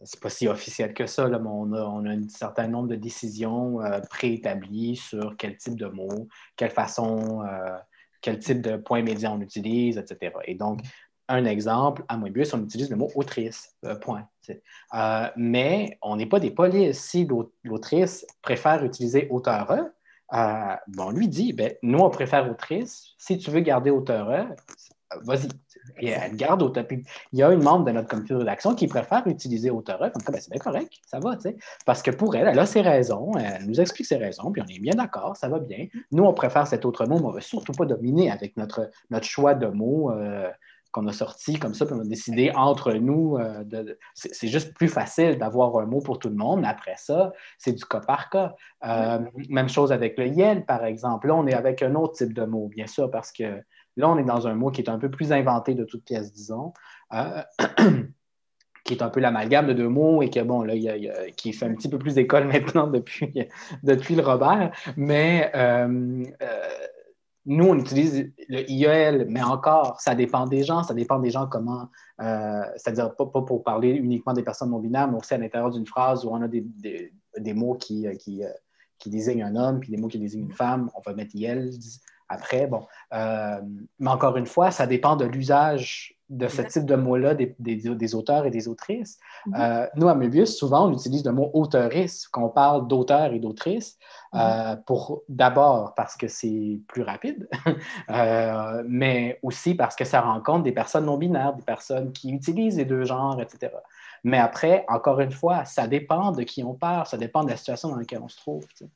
C'est pas si officiel que ça, là, mais on a, on a un certain nombre de décisions euh, préétablies sur quel type de mots, quelle façon, euh, quel type de point médian on utilise, et cetera. Et donc, un exemple, à Mobius, on utilise le mot autrice, euh, point. Euh, mais on n'est pas des polices. Si l'autrice préfère utiliser auteure, euh, ben on lui dit, ben, nous, on préfère autrice. Si tu veux garder auteure, vas-y. Et elle garde au tapis. Il y a une membre de notre comité de rédaction qui préfère utiliser auteure comme ça, ben c'est bien correct, ça va, tu sais. Parce que pour elle, elle a ses raisons, elle nous explique ses raisons, puis on est bien d'accord, ça va bien. Nous, on préfère cet autre mot, mais on ne va surtout pas dominer avec notre, notre choix de mots euh, qu'on a sorti comme ça, puis on a décidé entre nous. Euh, de, de, c'est, c'est juste plus facile d'avoir un mot pour tout le monde, mais après ça, c'est du cas par cas. Euh, ouais. Même chose avec le yel, par exemple. Là, on est avec un autre type de mot, bien sûr, parce que là, on est dans un mot qui est un peu plus inventé de toute pièce, disons, euh, qui est un peu l'amalgame de deux mots et que, bon, là, y a, y a, qui fait un petit peu plus école maintenant depuis, depuis le Robert. Mais euh, euh, nous, on utilise le I E L, mais encore, ça dépend des gens, ça dépend des gens comment, euh, c'est-à-dire pas, pas pour parler uniquement des personnes non-binaires, mais aussi à l'intérieur d'une phrase où on a des, des, des mots qui, qui, qui désignent un homme, puis des mots qui désignent une femme, on va mettre « yels ». Après, bon, euh, mais encore une fois, ça dépend de l'usage de ce type de mots-là des, des, des auteurs et des autrices. Mm-hmm. euh, nous, à Mobius, souvent, on utilise le mot « auteuriste » quand on parle d'auteurs et d'autrices, mm-hmm. euh, pour, d'abord parce que c'est plus rapide, euh, mais aussi parce que ça rencontre des personnes non-binaires, des personnes qui utilisent les deux genres, et cetera. Mais après, encore une fois, ça dépend de qui on parle, ça dépend de la situation dans laquelle on se trouve. Tu sais.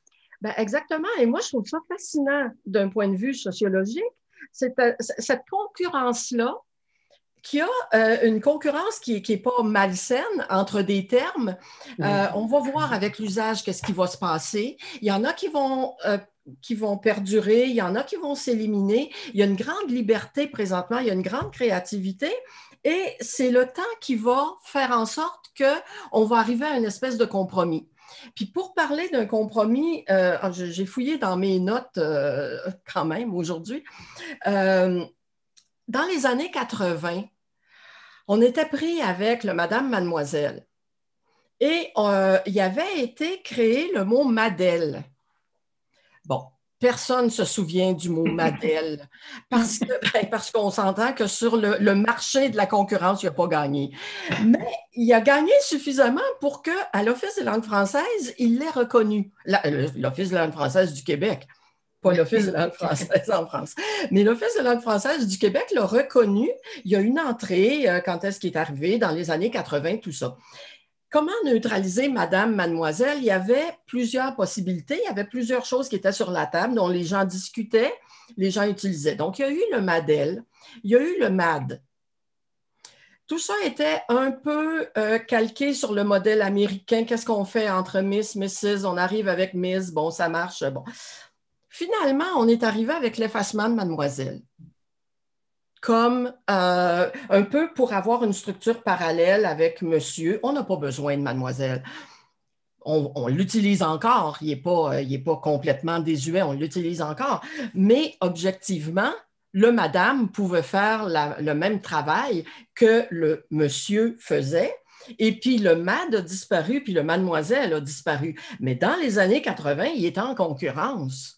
Ben exactement. Et moi, je trouve ça fascinant d'un point de vue sociologique, cette, cette concurrence-là, qu'il y a euh, une concurrence qui n'est pas malsaine entre des termes. Euh, mmh. On va voir avec l'usage qu'est-ce qui va se passer. Il y en a qui vont, euh, qui vont perdurer, il y en a qui vont s'éliminer. Il y a une grande liberté présentement, il y a une grande créativité. Et c'est le temps qui va faire en sorte qu'on va arriver à une espèce de compromis. Puis pour parler d'un compromis, euh, j'ai fouillé dans mes notes euh, quand même aujourd'hui, euh, dans les années quatre-vingt, on était pris avec le Madame Mademoiselle et euh, il avait été créé le mot « Madelle ». Bon, personne ne se souvient du mot « Madelle » parce que, ben, parce qu'on s'entend que sur le, le marché de la concurrence, il n'a pas gagné. Mais il a gagné suffisamment pour qu'à l'Office des langues françaises, il l'ait reconnu. La, L'Office des langues françaises du Québec. Pas l'Office de la langue française en France. Mais l'Office de la langue française du Québec l'a reconnu. Il y a une entrée, quand est-ce qu'il est arrivé, dans les années quatre-vingt, tout ça. Comment neutraliser Madame, Mademoiselle? Il y avait plusieurs possibilités. Il y avait plusieurs choses qui étaient sur la table, dont les gens discutaient, les gens utilisaient. Donc, il y a eu le Madel, il y a eu le Mad. Tout ça était un peu euh, calqué sur le modèle américain. Qu'est-ce qu'on fait entre Miss, Missus? On arrive avec Miss, bon, ça marche, bon... Finalement, on est arrivé avec l'effacement de Mademoiselle, comme euh, un peu pour avoir une structure parallèle avec Monsieur. On n'a pas besoin de Mademoiselle. On, on l'utilise encore, il n'est pas, il n'est pas complètement désuet, on l'utilise encore. Mais objectivement, le Madame pouvait faire la, le même travail que le Monsieur faisait. Et puis le Mad a disparu, puis le Mademoiselle a disparu. Mais dans les années quatre-vingt, il était en concurrence.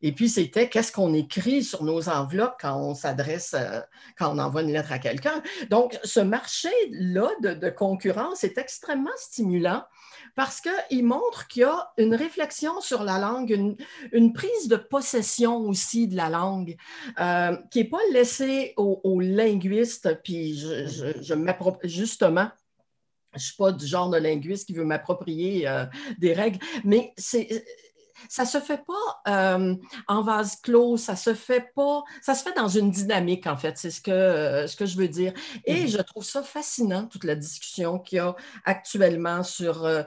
Et puis, c'était qu'est-ce qu'on écrit sur nos enveloppes quand on s'adresse, euh, quand on envoie une lettre à quelqu'un. Donc, ce marché-là de, de concurrence est extrêmement stimulant parce qu'il montre qu'il y a une réflexion sur la langue, une, une prise de possession aussi de la langue euh, qui n'est pas laissée aux, aux linguistes. Puis, je, je, je m'approprie justement. Je ne suis pas du genre de linguiste qui veut m'approprier euh, des règles, mais c'est... Ça ne se fait pas euh, en vase clos, ça se fait pas, ça se fait dans une dynamique, en fait, c'est ce que, euh, ce que je veux dire. Et je trouve ça fascinant, toute la discussion qu'il y a actuellement sur... Euh,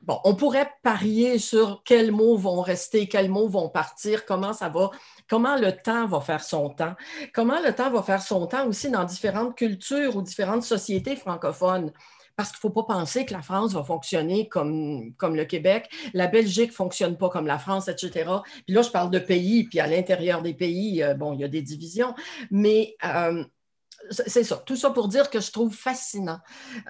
bon, on pourrait parier sur quels mots vont rester, quels mots vont partir, comment ça va, comment le temps va faire son temps, comment le temps va faire son temps aussi dans différentes cultures ou différentes sociétés francophones. Parce qu'il ne faut pas penser que la France va fonctionner comme, comme le Québec, la Belgique ne fonctionne pas comme la France, et cetera. Puis là, je parle de pays, puis à l'intérieur des pays, bon, il y a des divisions. Mais euh, c'est ça, tout ça pour dire que je trouve fascinant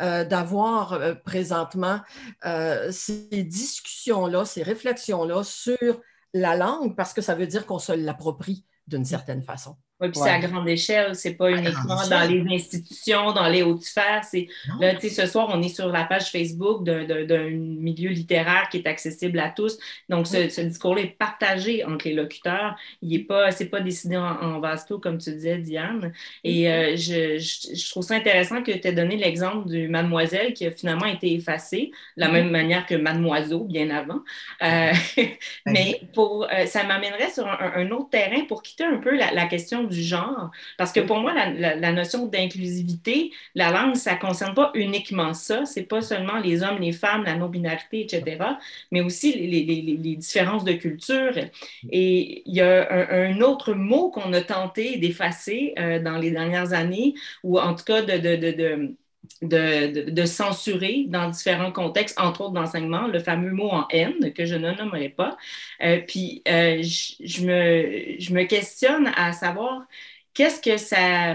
euh, d'avoir euh, présentement euh, ces discussions-là, ces réflexions-là sur la langue, parce que ça veut dire qu'on se l'approprie d'une certaine façon. Oui, puis ouais. C'est à grande échelle, c'est pas uniquement dans les institutions, dans les hautes sphères. C'est, là, tu sais, ce soir, on est sur la page Facebook d'un, d'un, d'un milieu littéraire qui est accessible à tous. Donc, ce, ce discours-là est partagé entre les locuteurs. Il est pas, c'est pas décidé en, en vase clos, comme tu disais, Diane. Et euh, je, je, je trouve ça intéressant que tu aies donné l'exemple du Mademoiselle qui a finalement été effacé, de la même manière que Mademoiseau, bien avant. Euh, mais pour, ça m'amènerait sur un, un autre terrain pour quitter un peu la, la question du genre, parce que pour moi, la, la, la notion d'inclusivité, la langue, ça ne concerne pas uniquement ça, c'est pas seulement les hommes, les femmes, la non-binarité, et cetera, mais aussi les, les, les différences de culture. Et il y a un, un autre mot qu'on a tenté d'effacer euh, dans les dernières années, ou en tout cas de... de, de, de De, de, de censurer dans différents contextes, entre autres d'enseignement, le fameux mot en haine que je ne nommerai pas. Euh, puis, euh, je, je, me, je me questionne à savoir qu'est-ce que ça...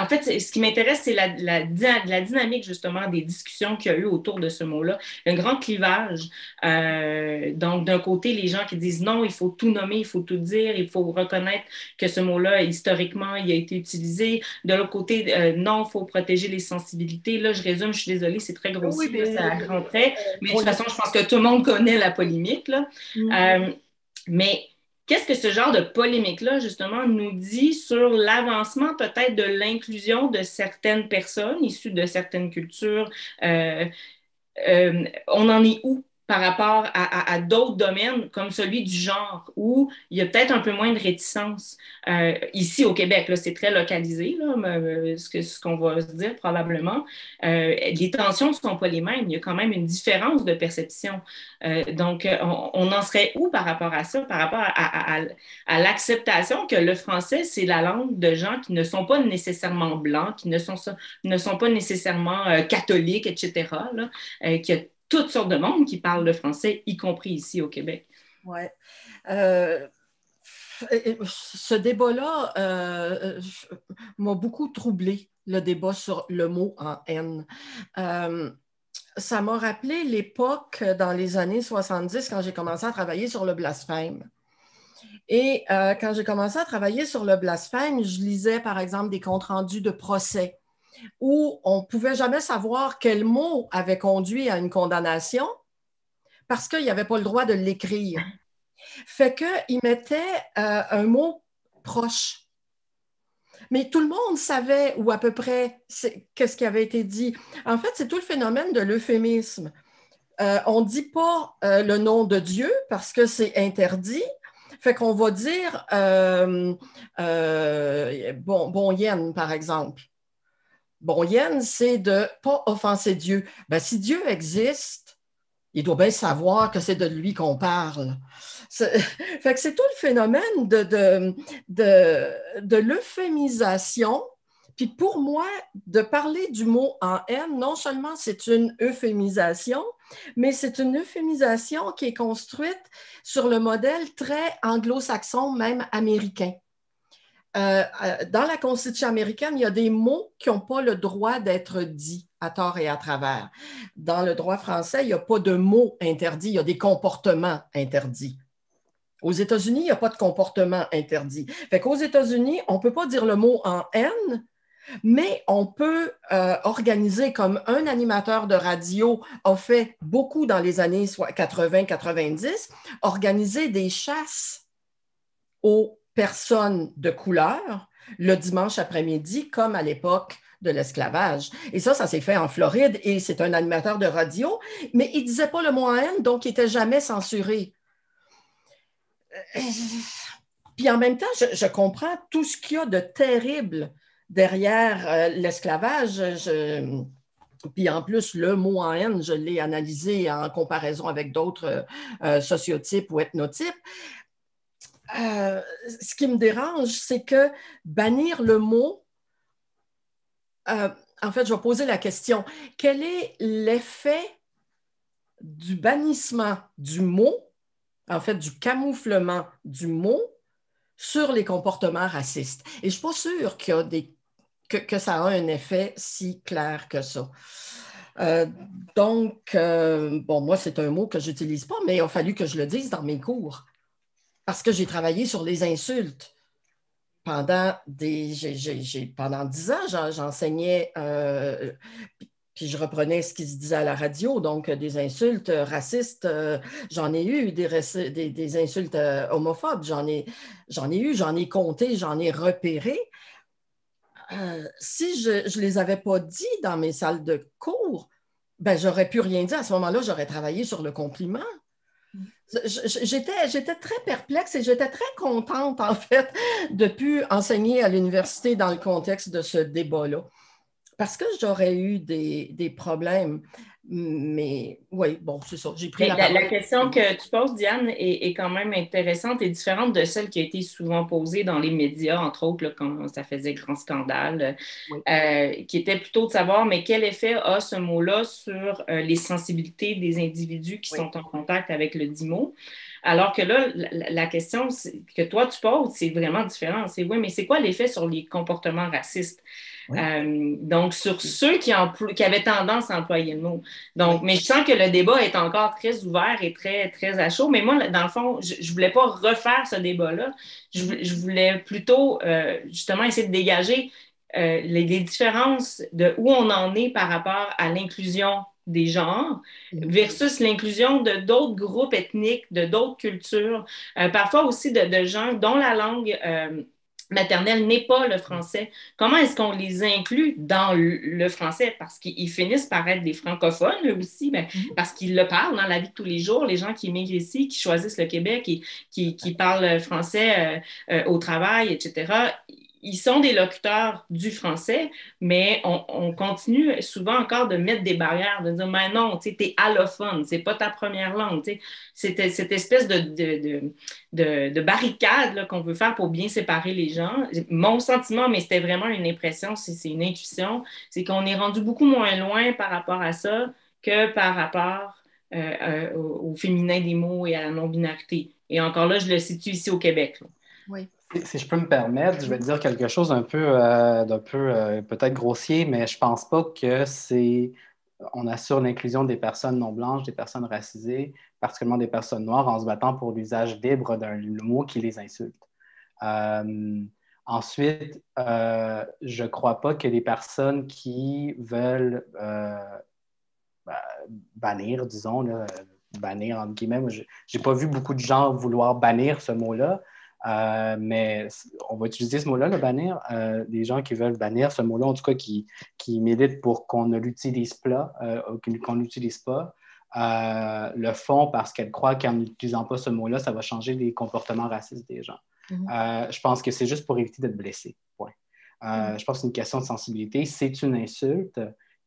En fait, ce qui m'intéresse, c'est la, la, la dynamique, justement, des discussions qu'il y a eu autour de ce mot-là. Un grand clivage. Euh, donc, d'un côté, les gens qui disent non, il faut tout nommer, il faut tout dire, il faut reconnaître que ce mot-là, historiquement, il a été utilisé. De l'autre côté, euh, non, il faut protéger les sensibilités. Là, je résume, je suis désolée, c'est très grossier, oui, ça rentrait. Mais de toute façon, je pense que tout le monde connaît la polémique, là. Mm-hmm. Euh, mais... Qu'est-ce que ce genre de polémique-là, justement, nous dit sur l'avancement peut-être de l'inclusion de certaines personnes issues de certaines cultures? Euh, euh, on en est où par rapport à, à, à d'autres domaines comme celui du genre, où il y a peut-être un peu moins de réticence? Euh, ici au Québec, là, c'est très localisé, là, mais, ce, que, ce qu'on va se dire probablement. Euh, les tensions ne sont pas les mêmes. Il y a quand même une différence de perception. Euh, donc, on, on en serait où par rapport à ça, par rapport à, à, à, à l'acceptation que le français, c'est la langue de gens qui ne sont pas nécessairement blancs, qui ne sont, ne sont pas nécessairement euh, catholiques, et cetera, là, euh, qui a toutes sortes de monde qui parlent le français, y compris ici au Québec. Oui. Euh, ce débat-là euh, m'a beaucoup troublée, le débat sur le mot en haine. Euh, ça m'a rappelé l'époque dans les années soixante-dix quand j'ai commencé à travailler sur le blasphème. Et euh, quand j'ai commencé à travailler sur le blasphème, je lisais par exemple des comptes rendus de procès où on ne pouvait jamais savoir quel mot avait conduit à une condamnation parce qu'il n'y avait pas le droit de l'écrire. Fait qu'ils mettaient euh, un mot proche. Mais tout le monde savait, ou à peu près, qu'est-ce qui avait été dit. En fait, c'est tout le phénomène de l'euphémisme. Euh, on ne dit pas euh, le nom de Dieu parce que c'est interdit. Fait qu'on va dire euh, euh, bon, bon yen, par exemple. Bon, yen, c'est de ne pas offenser Dieu. Ben, si Dieu existe, il doit bien savoir que c'est de lui qu'on parle. C'est, fait que c'est tout le phénomène de, de, de, de l'euphémisation. Puis pour moi, de parler du mot en haine, non seulement c'est une euphémisation, mais c'est une euphémisation qui est construite sur le modèle très anglo-saxon, même américain. Euh, dans la Constitution américaine, il y a des mots qui n'ont pas le droit d'être dits à tort et à travers. Dans le droit français, il n'y a pas de mots interdits, il y a des comportements interdits. Aux États-Unis, il n'y a pas de comportement interdit. Fait qu'aux États-Unis, on ne peut pas dire le mot en haine, mais on peut euh, organiser, comme un animateur de radio a fait beaucoup dans les années quatre-vingts quatre-vingt-dix, organiser des chasses aux personnes de couleur le dimanche après-midi, comme à l'époque de l'esclavage. Et ça, ça s'est fait en Floride, et c'est un animateur de radio, mais il ne disait pas le mot en haine, donc il n'était jamais censuré. Puis en même temps, je, je comprends tout ce qu'il y a de terrible derrière euh, l'esclavage. Je, puis en plus, le mot en haine, je l'ai analysé en comparaison avec d'autres euh, sociotypes ou ethnotypes. Euh, ce qui me dérange, c'est que bannir le mot, euh, en fait, je vais poser la question, quel est l'effet du bannissement du mot, en fait, du camouflement du mot sur les comportements racistes? Et je ne suis pas sûre qu'il y a des, que, que ça a un effet si clair que ça. Euh, donc, euh, bon, moi, c'est un mot que je n'utilise pas, mais il a fallu que je le dise dans mes cours. Parce que j'ai travaillé sur les insultes. Pendant des, j'ai, j'ai, j'ai, pendant dix ans, j'en, j'enseignais, euh, puis je reprenais ce qui se disait à la radio, donc des insultes racistes, euh, j'en ai eu, des, des, des insultes euh, homophobes, j'en ai, j'en ai eu, j'en ai compté, j'en ai repéré. Euh, si je ne les avais pas dit dans mes salles de cours, ben, j'aurais pu rien dire. À ce moment-là, j'aurais travaillé sur le compliment. J'étais, j'étais très perplexe et j'étais très contente, en fait, de pu enseigner à l'université dans le contexte de ce débat-là. Parce que j'aurais eu des, des problèmes. Mais oui, bon, c'est ça. J'ai pris la, la, la question que tu poses, Diane, est, est quand même intéressante et différente de celle qui a été souvent posée dans les médias, entre autres, là, quand ça faisait le grand scandale, oui. euh, qui était plutôt de savoir, mais quel effet a ce mot-là sur euh, les sensibilités des individus qui oui. sont en contact avec le dit mot? Alors que là, la, la question que toi, tu poses, c'est vraiment différent. C'est oui, mais c'est quoi l'effet sur les comportements racistes? Oui. Euh, donc, sur oui. ceux qui, empl- qui avaient tendance à employer le mot. Donc, oui. Mais je sens que le débat est encore très ouvert et très, très à chaud. Mais moi, dans le fond, je ne voulais pas refaire ce débat-là. Je, je voulais plutôt, euh, justement, essayer de dégager euh, les, les différences de où on en est par rapport à l'inclusion des genres versus l'inclusion de d'autres groupes ethniques, de d'autres cultures, euh, parfois aussi de, de gens dont la langue euh, maternelle n'est pas le français. Comment est-ce qu'on les inclut dans le, le français? Parce qu'ils finissent par être des francophones, eux aussi, ben, mm-hmm. parce qu'ils le parlent dans la vie de tous les jours, les gens qui immigrent ici, qui choisissent le Québec et qui, qui parlent français euh, euh, au travail, et cetera, ils sont des locuteurs du français, mais on, on continue souvent encore de mettre des barrières, de dire « mais non, tu sais, t'es allophone, c'est pas ta première langue ». C'est cette espèce de, de, de, de barricade là, qu'on veut faire pour bien séparer les gens. Mon sentiment, mais c'était vraiment une impression, c'est, c'est une intuition, c'est qu'on est rendu beaucoup moins loin par rapport à ça que par rapport euh, euh, au, au féminin des mots et à la non-binarité. Et encore là, je le situe ici au Québec. Là. Oui. Si je peux me permettre, je vais dire quelque chose d'un peu, euh, d'un peu euh, peut-être grossier, mais je ne pense pas que c'est... On assure l'inclusion des personnes non blanches, des personnes racisées, particulièrement des personnes noires, en se battant pour l'usage libre d'un mot qui les insulte. Euh, ensuite, euh, je ne crois pas que les personnes qui veulent euh, bannir, disons, là, bannir entre guillemets, moi, je n'ai pas vu beaucoup de gens vouloir bannir ce mot-là, Euh, mais on va utiliser ce mot-là, le bannir. Euh, les gens qui veulent bannir ce mot-là, en tout cas, qui, qui militent pour qu'on ne l'utilise pas, euh, qu'on n'utilise pas, euh, le font parce qu'elles croient qu'en n'utilisant pas ce mot-là, ça va changer les comportements racistes des gens. Mm-hmm. Euh, je pense que c'est juste pour éviter d'être blessé. Point. Euh, mm-hmm. Je pense que c'est une question de sensibilité. C'est une insulte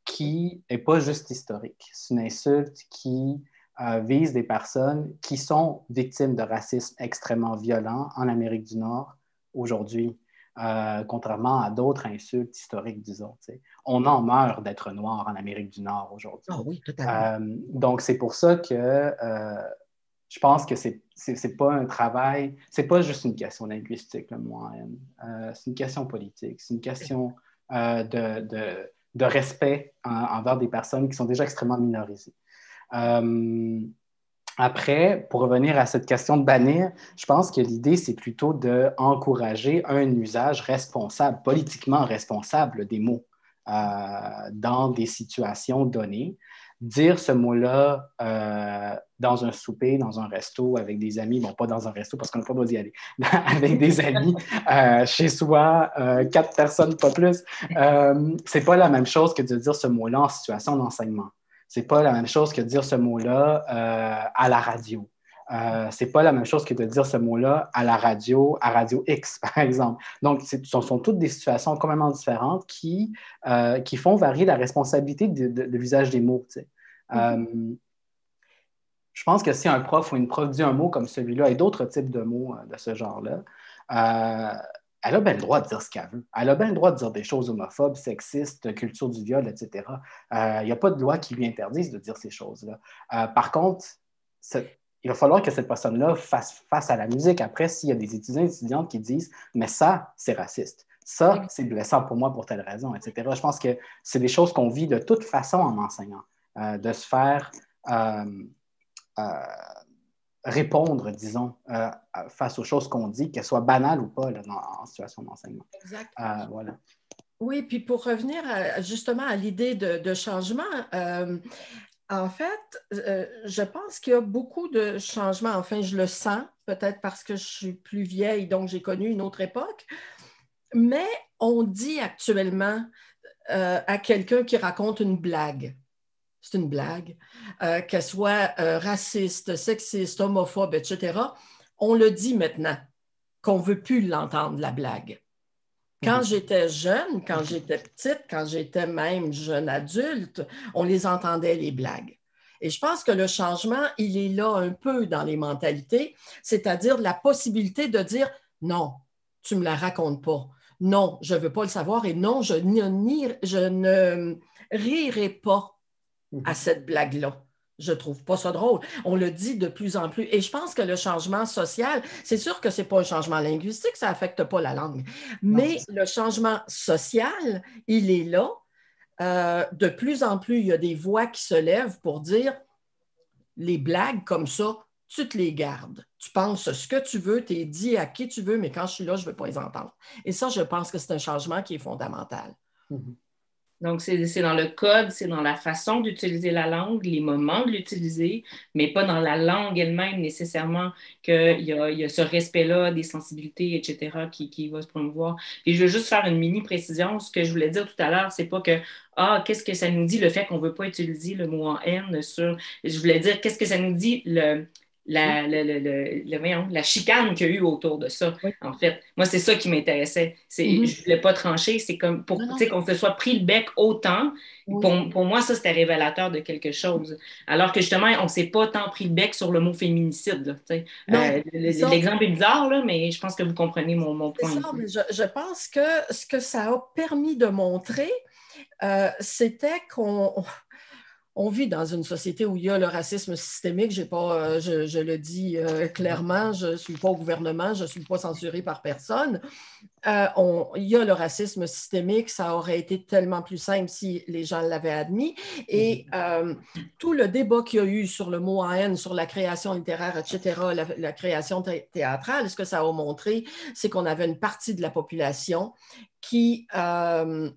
qui n'est pas juste historique. C'est une insulte qui... Euh, vise des personnes qui sont victimes de racisme extrêmement violent en Amérique du Nord aujourd'hui, euh, contrairement à d'autres insultes historiques, disons. T'sais. On en meurt d'être noir en Amérique du Nord aujourd'hui. Oh oui, totalement. Euh, donc, c'est pour ça que euh, je pense que c'est, c'est, c'est pas un travail, c'est pas juste une question linguistique, le moyen. Euh, c'est une question politique, c'est une question euh, de, de, de respect hein, envers des personnes qui sont déjà extrêmement minorisées. Euh, après, pour revenir à cette question de bannir, je pense que l'idée, c'est plutôt d'encourager un usage responsable, politiquement responsable des mots euh, dans des situations données. Dire ce mot-là euh, dans un souper, dans un resto, avec des amis, bon, pas dans un resto parce qu'on n'a pas besoin d'y aller, avec des amis, euh, chez soi, euh, quatre personnes, pas plus, euh, c'est pas la même chose que de dire ce mot-là en situation d'enseignement. C'est pas la même chose que de dire ce mot-là euh, à la radio. Euh, c'est pas la même chose que de dire ce mot-là à la radio, à Radio X, par exemple. Donc, ce sont, sont toutes des situations complètement différentes qui, euh, qui font varier la responsabilité de, de, de l'usage des mots. Tu sais. Mm-hmm. Euh, je pense que si un prof ou une prof dit un mot comme celui-là et d'autres types de mots de ce genre-là, euh, elle a bien le droit de dire ce qu'elle veut. Elle a bien le droit de dire des choses homophobes, sexistes, culture du viol, et cetera. Il euh, n'y a pas de loi qui lui interdise de dire ces choses-là. Euh, par contre, c'est... il va falloir que cette personne-là fasse face à la musique. Après, s'il y a des étudiants et des étudiantes qui disent « mais ça, c'est raciste. Ça, c'est blessant pour moi pour telle raison, et cetera » Je pense que c'est des choses qu'on vit de toute façon en enseignant, euh, de se faire euh, euh, répondre, disons, euh, face aux choses qu'on dit, qu'elles soient banales ou pas là, dans, en situation d'enseignement. Exact. Euh, voilà. Oui, puis pour revenir à, justement à l'idée de, de changement, euh, en fait, euh, je pense qu'il y a beaucoup de changements. Enfin, je le sens, peut-être parce que je suis plus vieille, donc j'ai connu une autre époque. Mais on dit actuellement euh, à quelqu'un qui raconte une blague. C'est une blague, euh, qu'elle soit euh, raciste, sexiste, homophobe, et cetera. On le dit maintenant, qu'on ne veut plus l'entendre, la blague. Quand mm-hmm. j'étais jeune, quand j'étais petite, quand j'étais même jeune adulte, on les entendait, les blagues. Et je pense que le changement, il est là un peu dans les mentalités, c'est-à-dire la possibilité de dire « non, tu ne me la racontes pas ». « Non, je ne veux pas le savoir » et « non, je, ni, je ne rirai pas ». à cette blague-là. Je trouve pas ça drôle. On le dit de plus en plus. Et je pense que le changement social, c'est sûr que c'est pas un changement linguistique, ça affecte pas la langue. Mais non, le changement social, il est là. Euh, de plus en plus, il y a des voix qui se lèvent pour dire les blagues comme ça, tu te les gardes. Tu penses ce que tu veux, tu es dit à qui tu veux, mais quand je suis là, je ne veux pas les entendre. Et ça, je pense que c'est un changement qui est fondamental. Mm-hmm. Donc, c'est, c'est dans le code, c'est dans la façon d'utiliser la langue, les moments de l'utiliser, mais pas dans la langue elle-même nécessairement, qu'il y a, il y a ce respect-là, des sensibilités, et cetera, qui, qui va se promouvoir. Et je veux juste faire une mini-précision. Ce que je voulais dire tout à l'heure, c'est pas que « Ah, qu'est-ce que ça nous dit le fait qu'on ne veut pas utiliser le mot en haine sur… » Je voulais dire « Qu'est-ce que ça nous dit le… » La, le, le, le, le, la chicane qu'il y a eu autour de ça, oui. En fait. Moi, c'est ça qui m'intéressait. C'est, mm-hmm. Je ne voulais pas trancher. C'est comme pour qu'on se soit pris le bec autant. Oui. Pour, pour moi, ça, c'était révélateur de quelque chose. Alors que justement, on ne s'est pas tant pris le bec sur le mot féminicide. Là, non, euh, le, l'exemple est bizarre, là, mais je pense que vous comprenez mon, mon point. C'est ça, mais je, je pense que ce que ça a permis de montrer, euh, c'était qu'on... On vit dans une société où il y a le racisme systémique. J'ai pas, je, je le dis euh, clairement, je ne suis pas au gouvernement, je ne suis pas censurée par personne. Euh, on, il y a le racisme systémique. Ça aurait été tellement plus simple si les gens l'avaient admis. Et euh, tout le débat qu'il y a eu sur le mot en haine, sur la création littéraire, et cetera, la, la création thé- théâtrale, ce que ça a montré, c'est qu'on avait une partie de la population qui... Euh,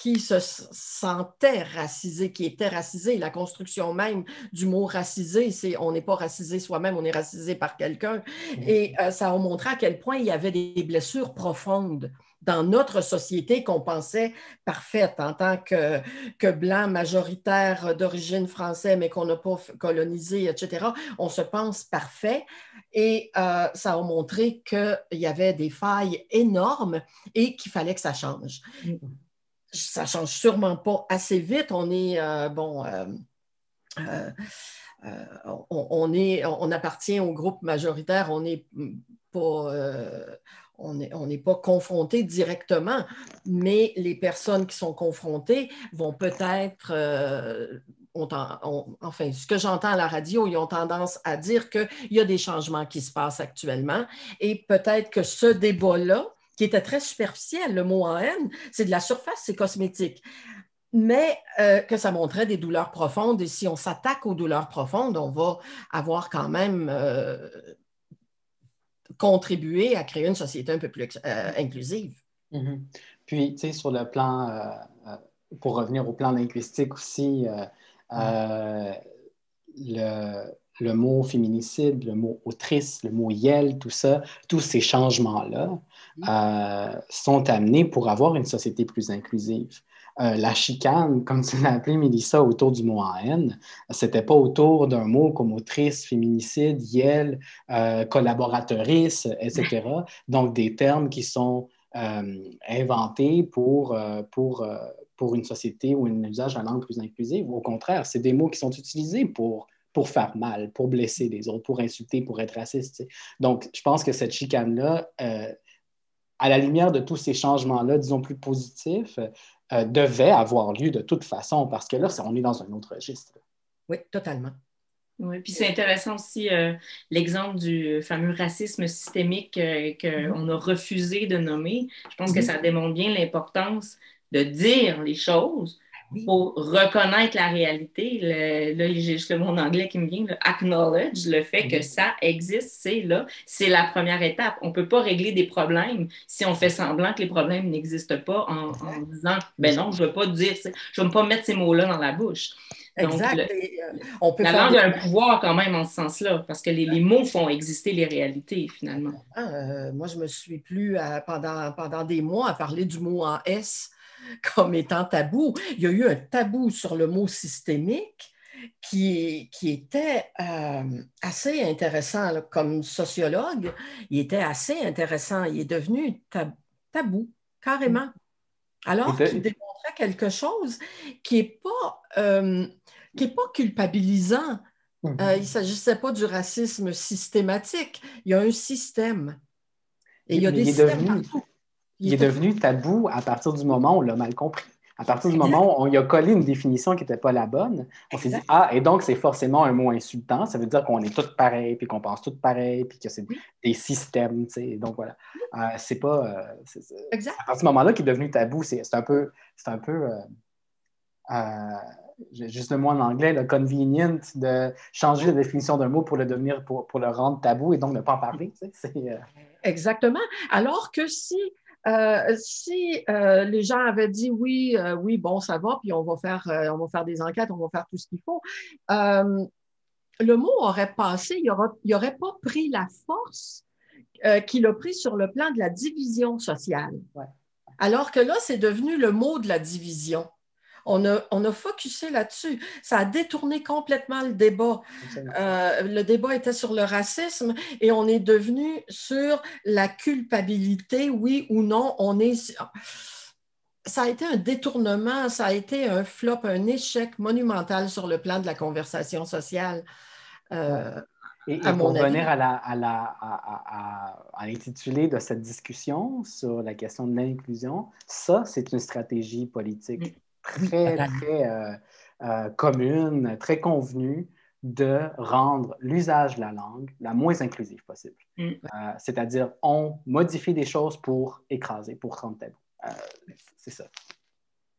qui se sentait racisé, qui était racisé. La construction même du mot racisé, c'est on n'est pas racisé soi-même, on est racisé par quelqu'un. Et euh, ça a montré à quel point il y avait des blessures profondes dans notre société qu'on pensait parfaite en tant que, que blanc majoritaire d'origine française, mais qu'on n'a pas colonisé, et cetera. On se pense parfait. Et euh, ça a montré qu'il y avait des failles énormes et qu'il fallait que ça change. Ça ne change sûrement pas assez vite. On est, euh, bon, euh, euh, euh, on, on, est, on appartient au groupe majoritaire, on n'est pas, euh, on est, on est pas confronté directement, mais les personnes qui sont confrontées vont peut-être... Euh, On on, enfin, ce que j'entends à la radio, ils ont tendance à dire qu'il y a des changements qui se passent actuellement et peut-être que ce débat-là, qui était très superficiel, le mot en haine, c'est de la surface, c'est cosmétique, mais euh, que ça montrait des douleurs profondes. Et si on s'attaque aux douleurs profondes, on va avoir quand même euh, contribué à créer une société un peu plus euh, inclusive. Mm-hmm. Puis, tu sais, sur le plan, euh, pour revenir au plan linguistique aussi, euh, euh, le... le mot féminicide, le mot autrice, le mot yel, tout ça, tous ces changements-là euh, sont amenés pour avoir une société plus inclusive. Euh, la chicane, comme tu l'as appelé, Mélissa, autour du mot en haine, c'était pas autour d'un mot comme autrice, féminicide, yel, euh, collaboratrice, et cetera. Donc, des termes qui sont euh, inventés pour... Euh, pour euh, pour une société ou un usage de la langue plus inclusive. Au contraire, c'est des mots qui sont utilisés pour, pour faire mal, pour blesser les autres, pour insulter, pour être raciste. T'sais. Donc, je pense que cette chicane-là, euh, à la lumière de tous ces changements-là, disons plus positifs, euh, devait avoir lieu de toute façon, parce que là, on est dans un autre registre. Oui, totalement. Oui, puis c'est intéressant aussi euh, l'exemple du fameux racisme systémique euh, qu'on mmh. a refusé de nommer. Je pense mmh. que ça démontre bien l'importance de dire les choses pour reconnaître la réalité. Le, là, j'ai juste le mot en anglais qui me vient, le acknowledge, le fait que ça existe, c'est là, c'est la première étape. On ne peut pas régler des problèmes si on fait semblant que les problèmes n'existent pas en, en disant « ben non, je ne veux pas dire, je ne veux pas mettre ces mots-là dans la bouche ». Donc, exact. Le, et, euh, on peut la langue a un pouvoir quand même en ce sens-là, parce que les, les mots font exister les réalités, finalement. Euh, moi, je ne me suis plus, à, pendant, pendant des mois, à parler du mot en « S ». Comme étant tabou. Il y a eu un tabou sur le mot systémique qui, qui était euh, assez intéressant là, comme sociologue. Il était assez intéressant. Il est devenu tab- tabou, carrément. Alors okay. qu'il démontrait quelque chose qui n'est pas, euh, qui n'est pas culpabilisant. Mm-hmm. Euh, il ne s'agissait pas du racisme systématique. Il y a un système. Et il y a Mais des systèmes devenu... partout. Il est devenu tabou à partir du moment où on l'a mal compris. À partir du moment où on y a collé une définition qui n'était pas la bonne, on s'est dit « Ah, et donc c'est forcément un mot insultant, ça veut dire qu'on est tous pareils, puis qu'on pense tous pareils, puis que c'est des systèmes, tu sais. » Donc voilà, euh, c'est pas... Euh, c'est, c'est, exact. À partir du moment-là qui est devenu tabou, c'est, c'est un peu... C'est un peu euh, euh, juste le mot en anglais, le « convenient », de changer la définition d'un mot pour le devenir, pour, pour le rendre tabou et donc ne pas en parler, tu sais. C'est, euh... Exactement. Alors que si... Euh, si euh, les gens avaient dit oui, euh, oui, bon, ça va, puis on va faire, euh, on va faire des enquêtes, on va faire tout ce qu'il faut, euh, le mot aurait passé, il aurait, il aurait pas pris la force euh, qu'il a pris sur le plan de la division sociale. Ouais. Alors que là, c'est devenu le mot de la division. On a, on a focusé là-dessus. Ça a détourné complètement le débat. Euh, le débat était sur le racisme et on est devenu sur la culpabilité, oui ou non. On est... Ça a été un détournement, ça a été un flop, un échec monumental sur le plan de la conversation sociale. Euh, et et à pour revenir à, la, à, la, à, à, à l'intitulé de cette discussion sur la question de l'inclusion, ça, c'est une stratégie politique. Mm. très, très euh, euh, commune, très convenue de rendre l'usage de la langue la moins inclusive possible. Mm. Euh, c'est-à-dire, on modifie des choses pour écraser, pour rendre tabou. Euh, c'est ça.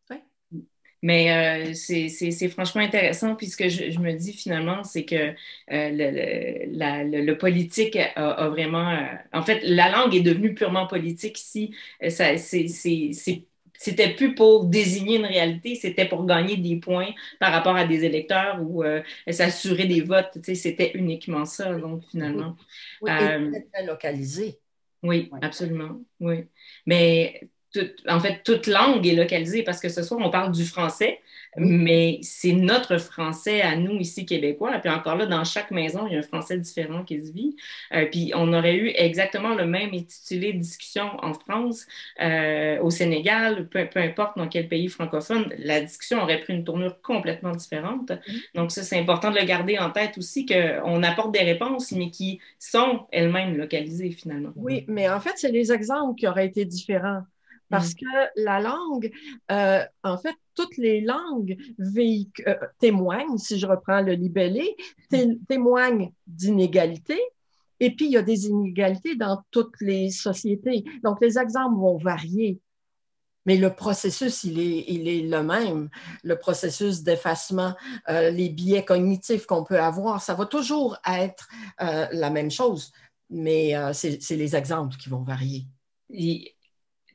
Oui. Mais euh, c'est, c'est, c'est franchement intéressant, puisque je, je me dis finalement, c'est que euh, le, le, la, le, le politique a, a vraiment... Euh, en fait, la langue est devenue purement politique ici. Ça, c'est... c'est, c'est C'était plus pour désigner une réalité, c'était pour gagner des points par rapport à des électeurs ou euh, s'assurer des votes. Tu sais, c'était uniquement ça, donc finalement. Oui, oui euh, et très localisé. Oui, ouais. Absolument. Oui. Mais tout, en fait, toute langue est localisée parce que ce soir, on parle du français, oui. Mais c'est notre français à nous ici, québécois. Puis encore là, dans chaque maison, il y a un français différent qui se vit. Euh, puis on aurait eu exactement le même intitulé de discussion en France, euh, au Sénégal, peu, peu importe dans quel pays francophone, la discussion aurait pris une tournure complètement différente. Oui. Donc ça, c'est important de le garder en tête aussi, qu'on apporte des réponses, mais qui sont elles-mêmes localisées finalement. Oui, mais en fait, c'est les exemples qui auraient été différents. Parce que la langue, euh, en fait, toutes les langues véhic- euh, témoignent, si je reprends le libellé, té- témoignent d'inégalités. Et puis, il y a des inégalités dans toutes les sociétés. Donc, les exemples vont varier. Mais le processus, il est, il est le même. Le processus d'effacement, euh, les biais cognitifs qu'on peut avoir, ça va toujours être euh, la même chose. Mais euh, c'est, c'est les exemples qui vont varier. Et...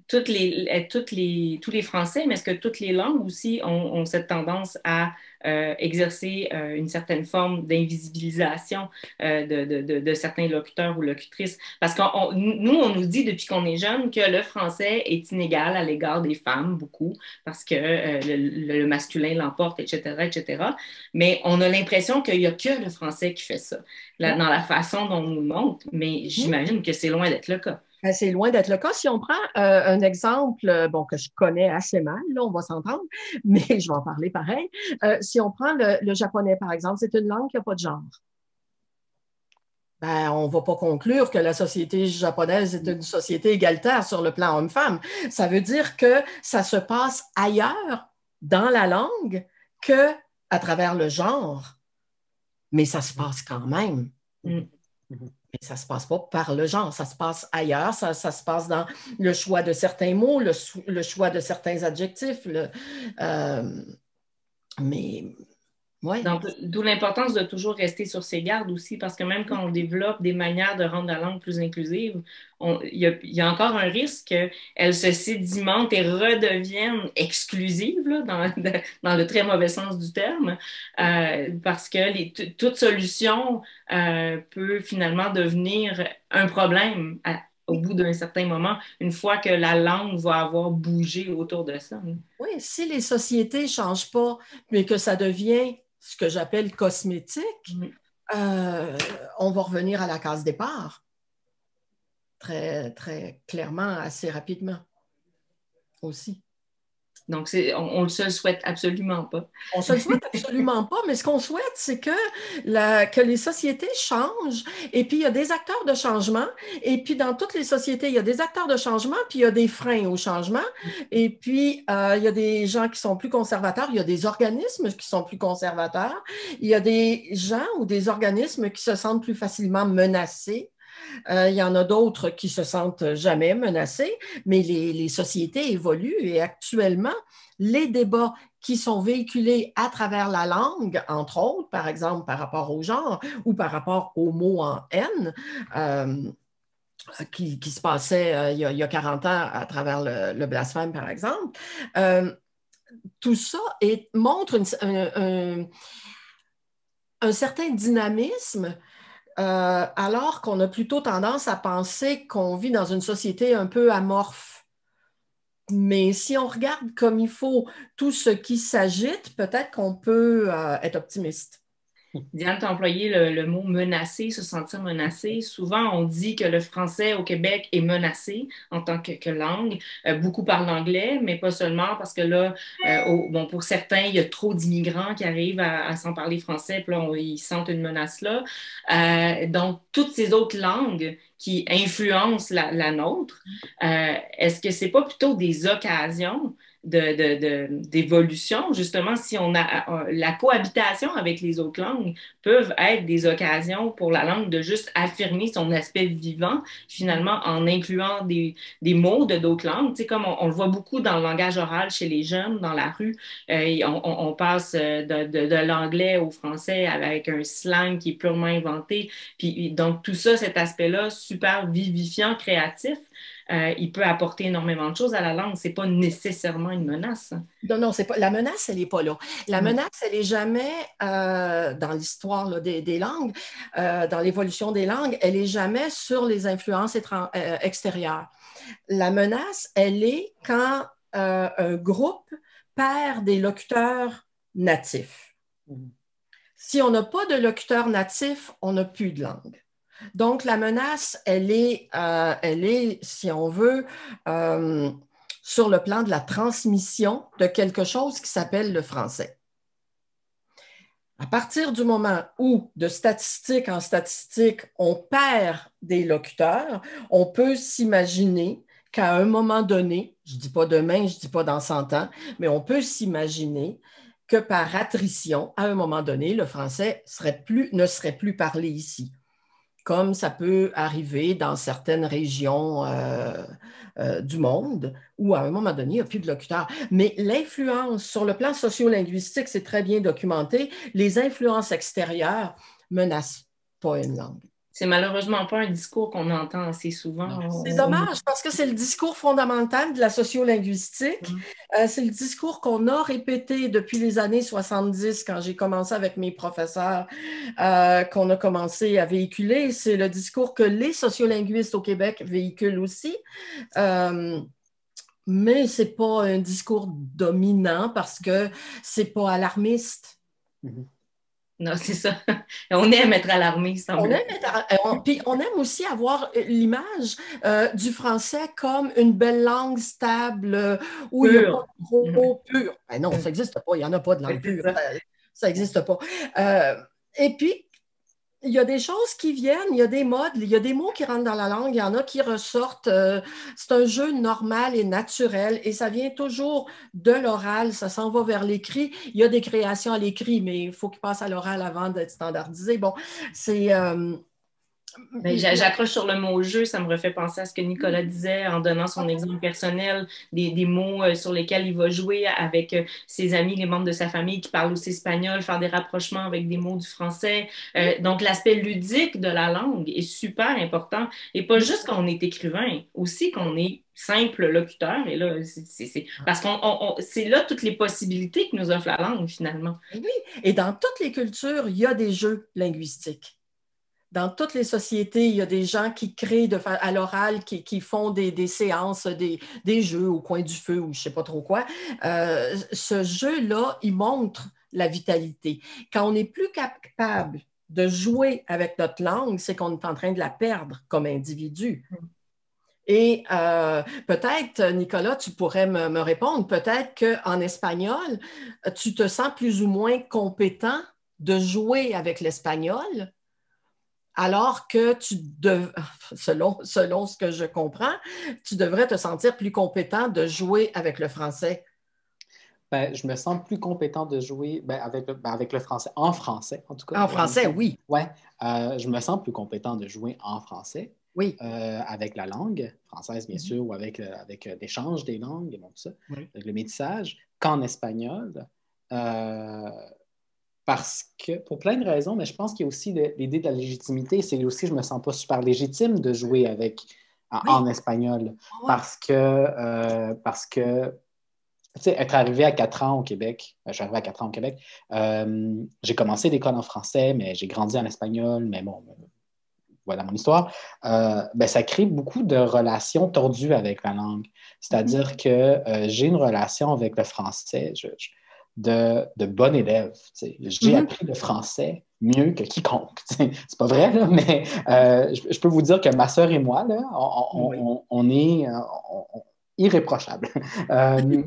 Toutes les, toutes les, tous les Français, mais est-ce que toutes les langues aussi ont, ont cette tendance à euh, exercer euh, une certaine forme d'invisibilisation euh, de, de, de, de certains locuteurs ou locutrices? Parce que nous, on nous dit depuis qu'on est jeune que le français est inégal à l'égard des femmes, beaucoup, parce que euh, le, le masculin l'emporte, et cetera, et cetera. Mais on a l'impression qu'il n'y a que le français qui fait ça, là, dans la façon dont on nous montre, mais j'imagine que c'est loin d'être le cas. C'est loin d'être le cas. Si on prend euh, un exemple, euh, bon, que je connais assez mal, là, on va s'entendre, mais je vais en parler pareil. Euh, si on prend le, le japonais, par exemple, c'est une langue qui n'a pas de genre. Ben, on ne va pas conclure que la société japonaise est une société égalitaire sur le plan homme-femme. Ça veut dire que ça se passe ailleurs dans la langue qu'à travers le genre, mais ça se passe quand même. Mm. Mais ça ne se passe pas par le genre, ça se passe ailleurs, ça, ça se passe dans le choix de certains mots, le, le choix de certains adjectifs. Le, euh, mais... Ouais. Donc, d'où l'importance de toujours rester sur ses gardes aussi, parce que même quand on développe des manières de rendre la langue plus inclusive, il y, y a encore un risque qu'elle se sédimente et redevienne exclusive, là, dans, de, dans le très mauvais sens du terme, euh, parce que les, t- toute solution euh, peut finalement devenir un problème à, au bout d'un certain moment, une fois que la langue va avoir bougé autour de ça. Oui, si les sociétés ne changent pas, mais que ça devient... ce que j'appelle cosmétique, euh, on va revenir à la case départ. Très, très clairement, assez rapidement aussi. Donc, c'est, on ne se le souhaite absolument pas. On ne se le souhaite absolument pas, mais ce qu'on souhaite, c'est que, la, que les sociétés changent. Et puis, il y a des acteurs de changement. Et puis, dans toutes les sociétés, il y a des acteurs de changement, puis il y a des freins au changement. Et puis, euh, il y a des gens qui sont plus conservateurs. Il y a des organismes qui sont plus conservateurs. Il y a des gens ou des organismes qui se sentent plus facilement menacés. Euh, il y en a d'autres qui se sentent jamais menacés, mais les, les sociétés évoluent et actuellement, les débats qui sont véhiculés à travers la langue, entre autres, par exemple, par rapport au genre ou par rapport aux mots en haine, euh, qui, qui se passaient euh, il, y a, il y a quarante ans à travers le, le blasphème, par exemple, euh, tout ça est, montre une, un, un, un certain dynamisme. Euh, alors qu'on a plutôt tendance à penser qu'on vit dans une société un peu amorphe. Mais si on regarde comme il faut tout ce qui s'agite, peut-être qu'on peut euh, être optimiste. Diane, tu as employé le, le mot « menacer », se sentir menacé. Souvent, on dit que le français au Québec est menacé en tant que, que langue. Euh, beaucoup parlent anglais, mais pas seulement, parce que là, euh, au, bon, pour certains, il y a trop d'immigrants qui arrivent à, à s'en parler français, puis là, on, ils sentent une menace là. Euh, donc, toutes ces autres langues qui influencent la, la nôtre, euh, est-ce que c'est pas plutôt des occasions De, de, de, d'évolution, justement, si on a la cohabitation avec les autres langues peuvent être des occasions pour la langue de juste affirmer son aspect vivant, finalement, en incluant des, des mots de d'autres langues. Tu sais, comme on, on le voit beaucoup dans le langage oral chez les jeunes, dans la rue, euh, et on, on, on passe de, de, de l'anglais au français avec un slang qui est purement inventé. Puis, donc, tout ça, cet aspect-là, super vivifiant, créatif, Euh, il peut apporter énormément de choses à la langue. Ce n'est pas nécessairement une menace. Non, non, c'est pas, la menace, elle n'est pas là. La mmh. menace, elle n'est jamais, euh, dans l'histoire là, des, des langues, euh, dans l'évolution des langues, elle n'est jamais sur les influences étran- euh, extérieures. La menace, elle est quand euh, un groupe perd des locuteurs natifs. Mmh. Si on n'a pas de locuteurs natifs, on n'a plus de langue. Donc, la menace, elle est, euh, elle est si on veut, euh, sur le plan de la transmission de quelque chose qui s'appelle le français. À partir du moment où, de statistique en statistique, on perd des locuteurs, on peut s'imaginer qu'à un moment donné, je ne dis pas demain, je ne dis pas dans cent ans, mais on peut s'imaginer que par attrition, à un moment donné, le français serait plus, ne serait plus parlé ici, comme ça peut arriver dans certaines régions euh, euh, du monde où, à un moment donné, il n'y a plus de locuteurs. Mais l'influence sur le plan sociolinguistique, c'est très bien documenté. Les influences extérieures ne menacent pas une langue. C'est malheureusement pas un discours qu'on entend assez souvent. C'est dommage, parce que c'est le discours fondamental de la sociolinguistique. Mmh. Euh, c'est le discours qu'on a répété depuis les années soixante-dix, quand j'ai commencé avec mes professeurs, euh, qu'on a commencé à véhiculer. C'est le discours que les sociolinguistes au Québec véhiculent aussi. Euh, mais ce n'est pas un discours dominant, parce que ce n'est pas alarmiste. Mmh. Non, c'est ça. On aime être alarmé, semble. On aime être, on, puis on aime aussi avoir l'image euh, du français comme une belle langue stable où il n'y a pas de gros mots purs. Ben non, ça n'existe pas. Il n'y en a pas de langue pure. Ça n'existe pas. Euh, et puis, il y a des choses qui viennent, il y a des modes, il y a des mots qui rentrent dans la langue, il y en a qui ressortent. Euh, c'est un jeu normal et naturel et ça vient toujours de l'oral, ça s'en va vers l'écrit. Il y a des créations à l'écrit, mais il faut qu'ils passent à l'oral avant d'être standardisés. Bon, c'est... Euh, Ben, j'accroche sur le mot « jeu », ça me refait penser à ce que Nicolas disait en donnant son exemple personnel, des, des mots sur lesquels il va jouer avec ses amis, les membres de sa famille qui parlent aussi espagnol, faire des rapprochements avec des mots du français. Euh, donc, l'aspect ludique de la langue est super important. Et pas juste qu'on est écrivain, aussi qu'on est simple locuteur. Et là, c'est, c'est, c'est, parce qu'on, on, on, c'est là toutes les possibilités que nous offre la langue, finalement. Oui, et dans toutes les cultures, il y a des jeux linguistiques. Dans toutes les sociétés, il y a des gens qui créent de, à l'oral, qui, qui font des, des séances, des, des jeux au coin du feu ou je ne sais pas trop quoi. Euh, ce jeu-là, il montre la vitalité. Quand on n'est plus capable de jouer avec notre langue, c'est qu'on est en train de la perdre comme individu. Et euh, peut-être, Nicolas, tu pourrais me, me répondre, peut-être qu'en espagnol, tu te sens plus ou moins compétent de jouer avec l'espagnol, alors que tu devrais, selon, selon ce que je comprends, tu devrais te sentir plus compétent de jouer avec le français. Bien, je me sens plus compétent de jouer bien, avec, bien, avec le français, en français en tout cas. En français, oui. Oui, euh, je me sens plus compétent de jouer en français. Oui. Euh, avec la langue française, bien sûr, ou avec, euh, avec euh, l'échange des langues et donc ça, oui. Avec le métissage, qu'en espagnol. Euh, parce que, pour plein de raisons, mais je pense qu'il y a aussi le, l'idée de la légitimité, c'est aussi je ne me sens pas super légitime de jouer avec, en, oui. en espagnol. Oui. Parce que, euh, parce que tu sais, être arrivé à quatre ans au Québec, euh, je suis arrivé à quatre ans au Québec, euh, j'ai commencé l'école en français, mais j'ai grandi en espagnol, mais bon... Voilà mon histoire, euh, ben, ça crée beaucoup de relations tordues avec la langue. C'est-à-dire mmh. que euh, j'ai une relation avec le français je, je, de, de bon élève. T'sais. J'ai mmh. appris le français mieux que quiconque. T'sais. C'est pas vrai, là, mais euh, je, je peux vous dire que ma sœur et moi, là, on, on, mmh. on, on est on, on, irréprochables. euh,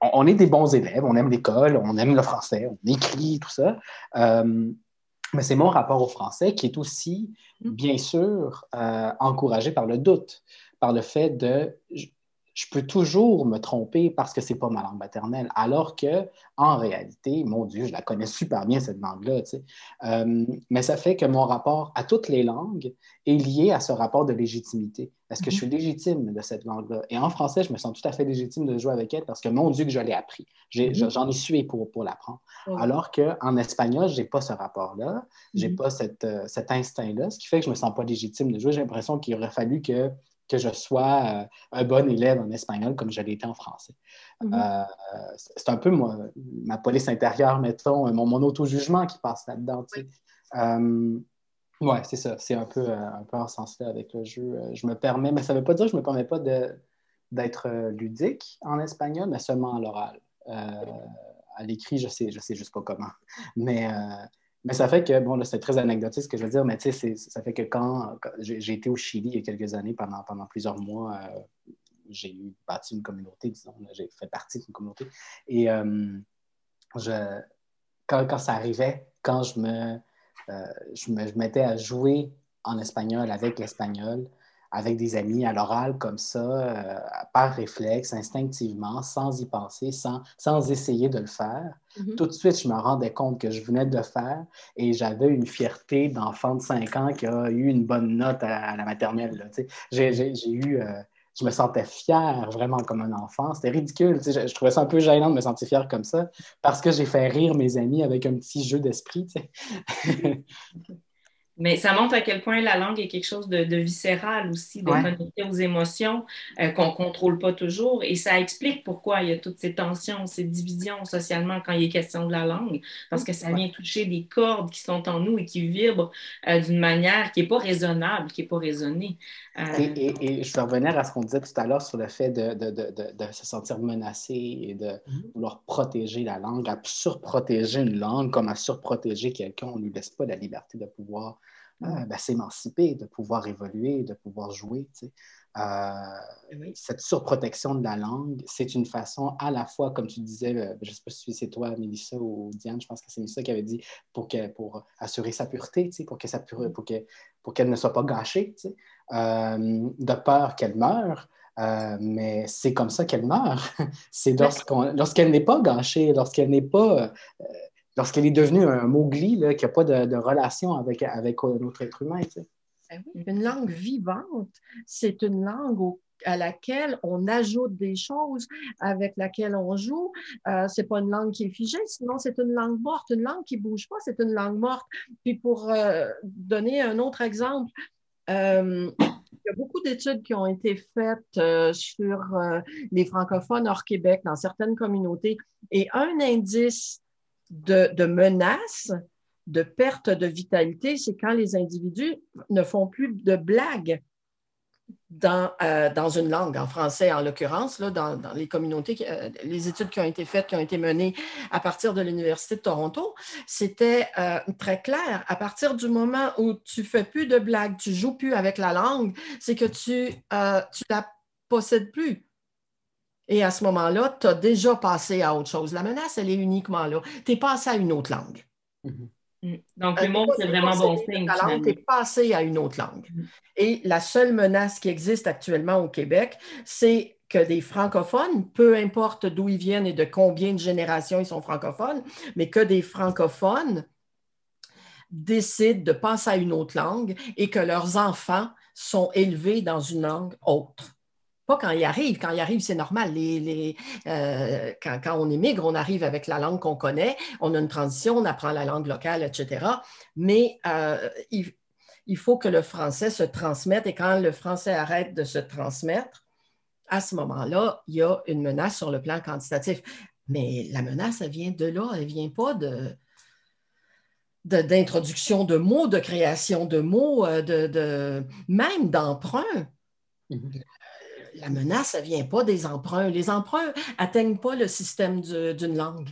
on est des bons élèves, on aime l'école, on aime le français, on écrit, tout ça. Euh, Mais c'est mon rapport au français qui est aussi, bien sûr, euh, encouragé par le doute, par le fait de je, je peux toujours me tromper parce que c'est pas ma langue maternelle, alors que en réalité, mon Dieu, je la connais super bien cette langue-là, tu sais. Euh, mais ça fait que mon rapport à toutes les langues est lié à ce rapport de légitimité. Est-ce que je suis légitime de cette langue-là? Et en français, je me sens tout à fait légitime de jouer avec elle parce que, mon Dieu, que je l'ai appris. J'ai, j'en ai sué pour, pour l'apprendre. Okay. Alors qu'en espagnol, je n'ai pas ce rapport-là. Je n'ai mm-hmm. pas cette, euh, cet instinct-là, ce qui fait que je ne me sens pas légitime de jouer. J'ai l'impression qu'il aurait fallu que, que je sois euh, un bon élève en espagnol comme je l'ai été en français. Mm-hmm. Euh, c'est un peu moi, ma police intérieure, mettons, mon, mon auto-jugement qui passe là-dedans. Tu sais. Oui. Euh, Oui, c'est ça. C'est un peu, un peu en ce sens-là avec le jeu. Je me permets, mais ça ne veut pas dire que je ne me permets pas de, d'être ludique en espagnol, mais seulement à l'oral. Euh, à l'écrit, je sais, je sais juste pas comment. Mais, euh, mais ça fait que, bon, là, c'est très anecdotique ce que je veux dire, mais tu sais, ça fait que quand, quand j'ai, j'ai été au Chili il y a quelques années, pendant, pendant plusieurs mois, euh, j'ai bâti une communauté, disons, là, j'ai fait partie d'une communauté. Et euh, je, quand, quand ça arrivait, quand je me... Euh, je, me, je mettais à jouer en espagnol, avec l'espagnol, avec des amis, à l'oral, comme ça, euh, par réflexe, instinctivement, sans y penser, sans, sans essayer de le faire. Mm-hmm. Tout de suite, je me rendais compte que je venais de le faire et j'avais une fierté d'enfant de cinq ans qui a eu une bonne note à, à la maternelle. Là, t'sais. J'ai, j'ai, j'ai eu... Euh, je me sentais fière, vraiment, comme un enfant. C'était ridicule. Tu sais, je, je trouvais ça un peu gênant de me sentir fière comme ça parce que j'ai fait rire mes amis avec un petit jeu d'esprit. Tu sais. Mais ça montre à quel point la langue est quelque chose de, de viscéral aussi, de ouais. connecté aux émotions euh, qu'on ne contrôle pas toujours. Et ça explique pourquoi il y a toutes ces tensions, ces divisions socialement quand il est question de la langue. Parce que ça ouais. vient toucher des cordes qui sont en nous et qui vibrent euh, d'une manière qui n'est pas raisonnable, qui n'est pas raisonnée. Euh... Et, et, et je vais revenir à ce qu'on disait tout à l'heure sur le fait de, de, de, de, de se sentir menacé et de mm-hmm. vouloir protéger la langue, à surprotéger une langue comme à surprotéger quelqu'un. On ne lui laisse pas la liberté de pouvoir... Euh, ben, s'émanciper, de pouvoir évoluer, de pouvoir jouer. Tu sais. euh, oui. Cette surprotection de la langue, c'est une façon à la fois, comme tu disais, euh, je ne sais pas si c'est toi, Mélissa ou Diane, je pense que c'est Mélissa qui avait dit pour, que, pour assurer sa pureté, tu sais, pour, que sa pure, pour, que, pour qu'elle ne soit pas gâchée, tu sais, euh, de peur qu'elle meure. Euh, mais c'est comme ça qu'elle meurt. C'est lorsqu'elle n'est pas gâchée, lorsqu'elle n'est pas... Euh, Lorsqu'elle est devenue un mogli, là, qui n'a pas de, de relation avec, avec l'autre être humain. Tu sais. Une langue vivante, c'est une langue au, à laquelle on ajoute des choses, avec laquelle on joue. Euh, c'est pas une langue qui est figée, sinon c'est une langue morte. Une langue qui ne bouge pas, c'est une langue morte. Puis pour euh, donner un autre exemple... Euh, Il y a beaucoup d'études qui ont été faites euh, sur euh, les francophones hors Québec, dans certaines communautés. Et un indice de, de menaces, de perte de vitalité, c'est quand les individus ne font plus de blagues. dans, euh, dans une langue, en français en l'occurrence, là, dans, dans les communautés, euh, les études qui ont été faites, qui ont été menées à partir de l'Université de Toronto, c'était euh, très clair. À partir du moment où tu fais plus de blagues, tu joues plus avec la langue, c'est que tu, euh, tu la possèdes plus. Et à ce moment-là, tu as déjà passé à autre chose. La menace, elle est uniquement là. Tu es passé à une autre langue. Mm-hmm. Donc, le monde, euh, c'est vraiment bon signe. La langue est passée à une autre langue. Et la seule menace qui existe actuellement au Québec, c'est que des francophones, peu importe d'où ils viennent et de combien de générations ils sont francophones, mais que des francophones décident de passer à une autre langue et que leurs enfants sont élevés dans une langue autre. Pas quand ils arrivent. Quand ils arrivent, c'est normal. Les, les, euh, quand, quand on émigre, on arrive avec la langue qu'on connaît, on a une transition, on apprend la langue locale, et cetera. Mais euh, il, il faut que le français se transmette et quand le français arrête de se transmettre, à ce moment-là, il y a une menace sur le plan quantitatif. Mais la menace, elle vient de là, elle ne vient pas de... De, d'introduction de mots, de création de mots, de, de, même d'emprunts. Mm-hmm. La menace, elle ne vient pas des emprunts. Les emprunts n'atteignent pas le système du, d'une langue.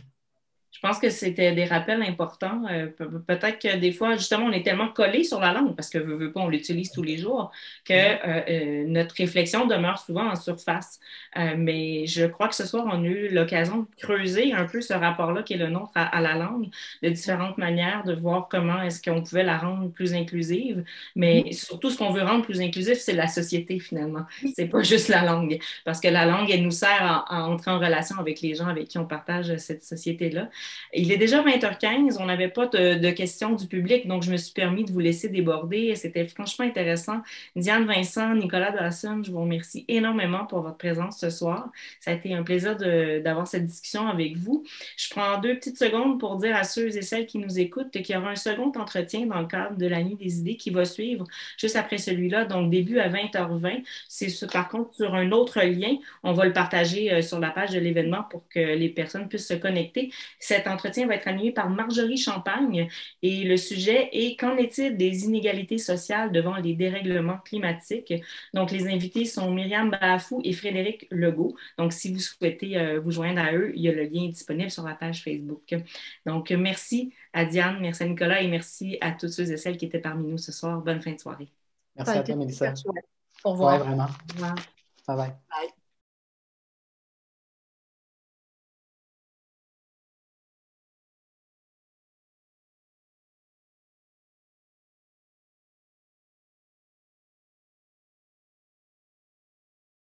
Je pense que c'était des rappels importants. Euh, peut-être que des fois, justement, on est tellement collé sur la langue, parce que veut, veut pas, on l'utilise tous les jours, que euh, euh, notre réflexion demeure souvent en surface. Euh, mais je crois que ce soir, on a eu l'occasion de creuser un peu ce rapport-là qui est le nôtre à, à la langue, de différentes manières, de voir comment est-ce qu'on pouvait la rendre plus inclusive. Mais oui. Surtout, ce qu'on veut rendre plus inclusif, c'est la société, finalement. Oui. C'est pas juste la langue. Parce que la langue, elle nous sert à, à entrer en relation avec les gens avec qui on partage cette société-là. Il est déjà vingt heures quinze, on n'avait pas de, de questions du public, donc je me suis permis de vous laisser déborder. C'était franchement intéressant. Diane Vincent, Nicolas Dawson, je vous remercie énormément pour votre présence ce soir. Ça a été un plaisir de, d'avoir cette discussion avec vous. Je prends deux petites secondes pour dire à ceux et celles qui nous écoutent qu'il y aura un second entretien dans le cadre de la Nuit des idées qui va suivre juste après celui-là, donc début à vingt heures vingt. C'est ce, par contre sur un autre lien. On va le partager sur la page de l'événement pour que les personnes puissent se connecter. Cet entretien va être animé par Marjorie Champagne et le sujet est « Qu'en est-il des inégalités sociales devant les dérèglements climatiques? » Donc, les invités sont Myriam Bafou et Frédéric Legault. Donc, si vous souhaitez euh, vous joindre à eux, il y a le lien disponible sur la page Facebook. Donc, merci à Diane, merci à Nicolas et merci à toutes ceux et celles qui étaient parmi nous ce soir. Bonne fin de soirée. Merci à toi, Mélissa. Au revoir. Ouais, vraiment. Au revoir. Bye bye. Bye.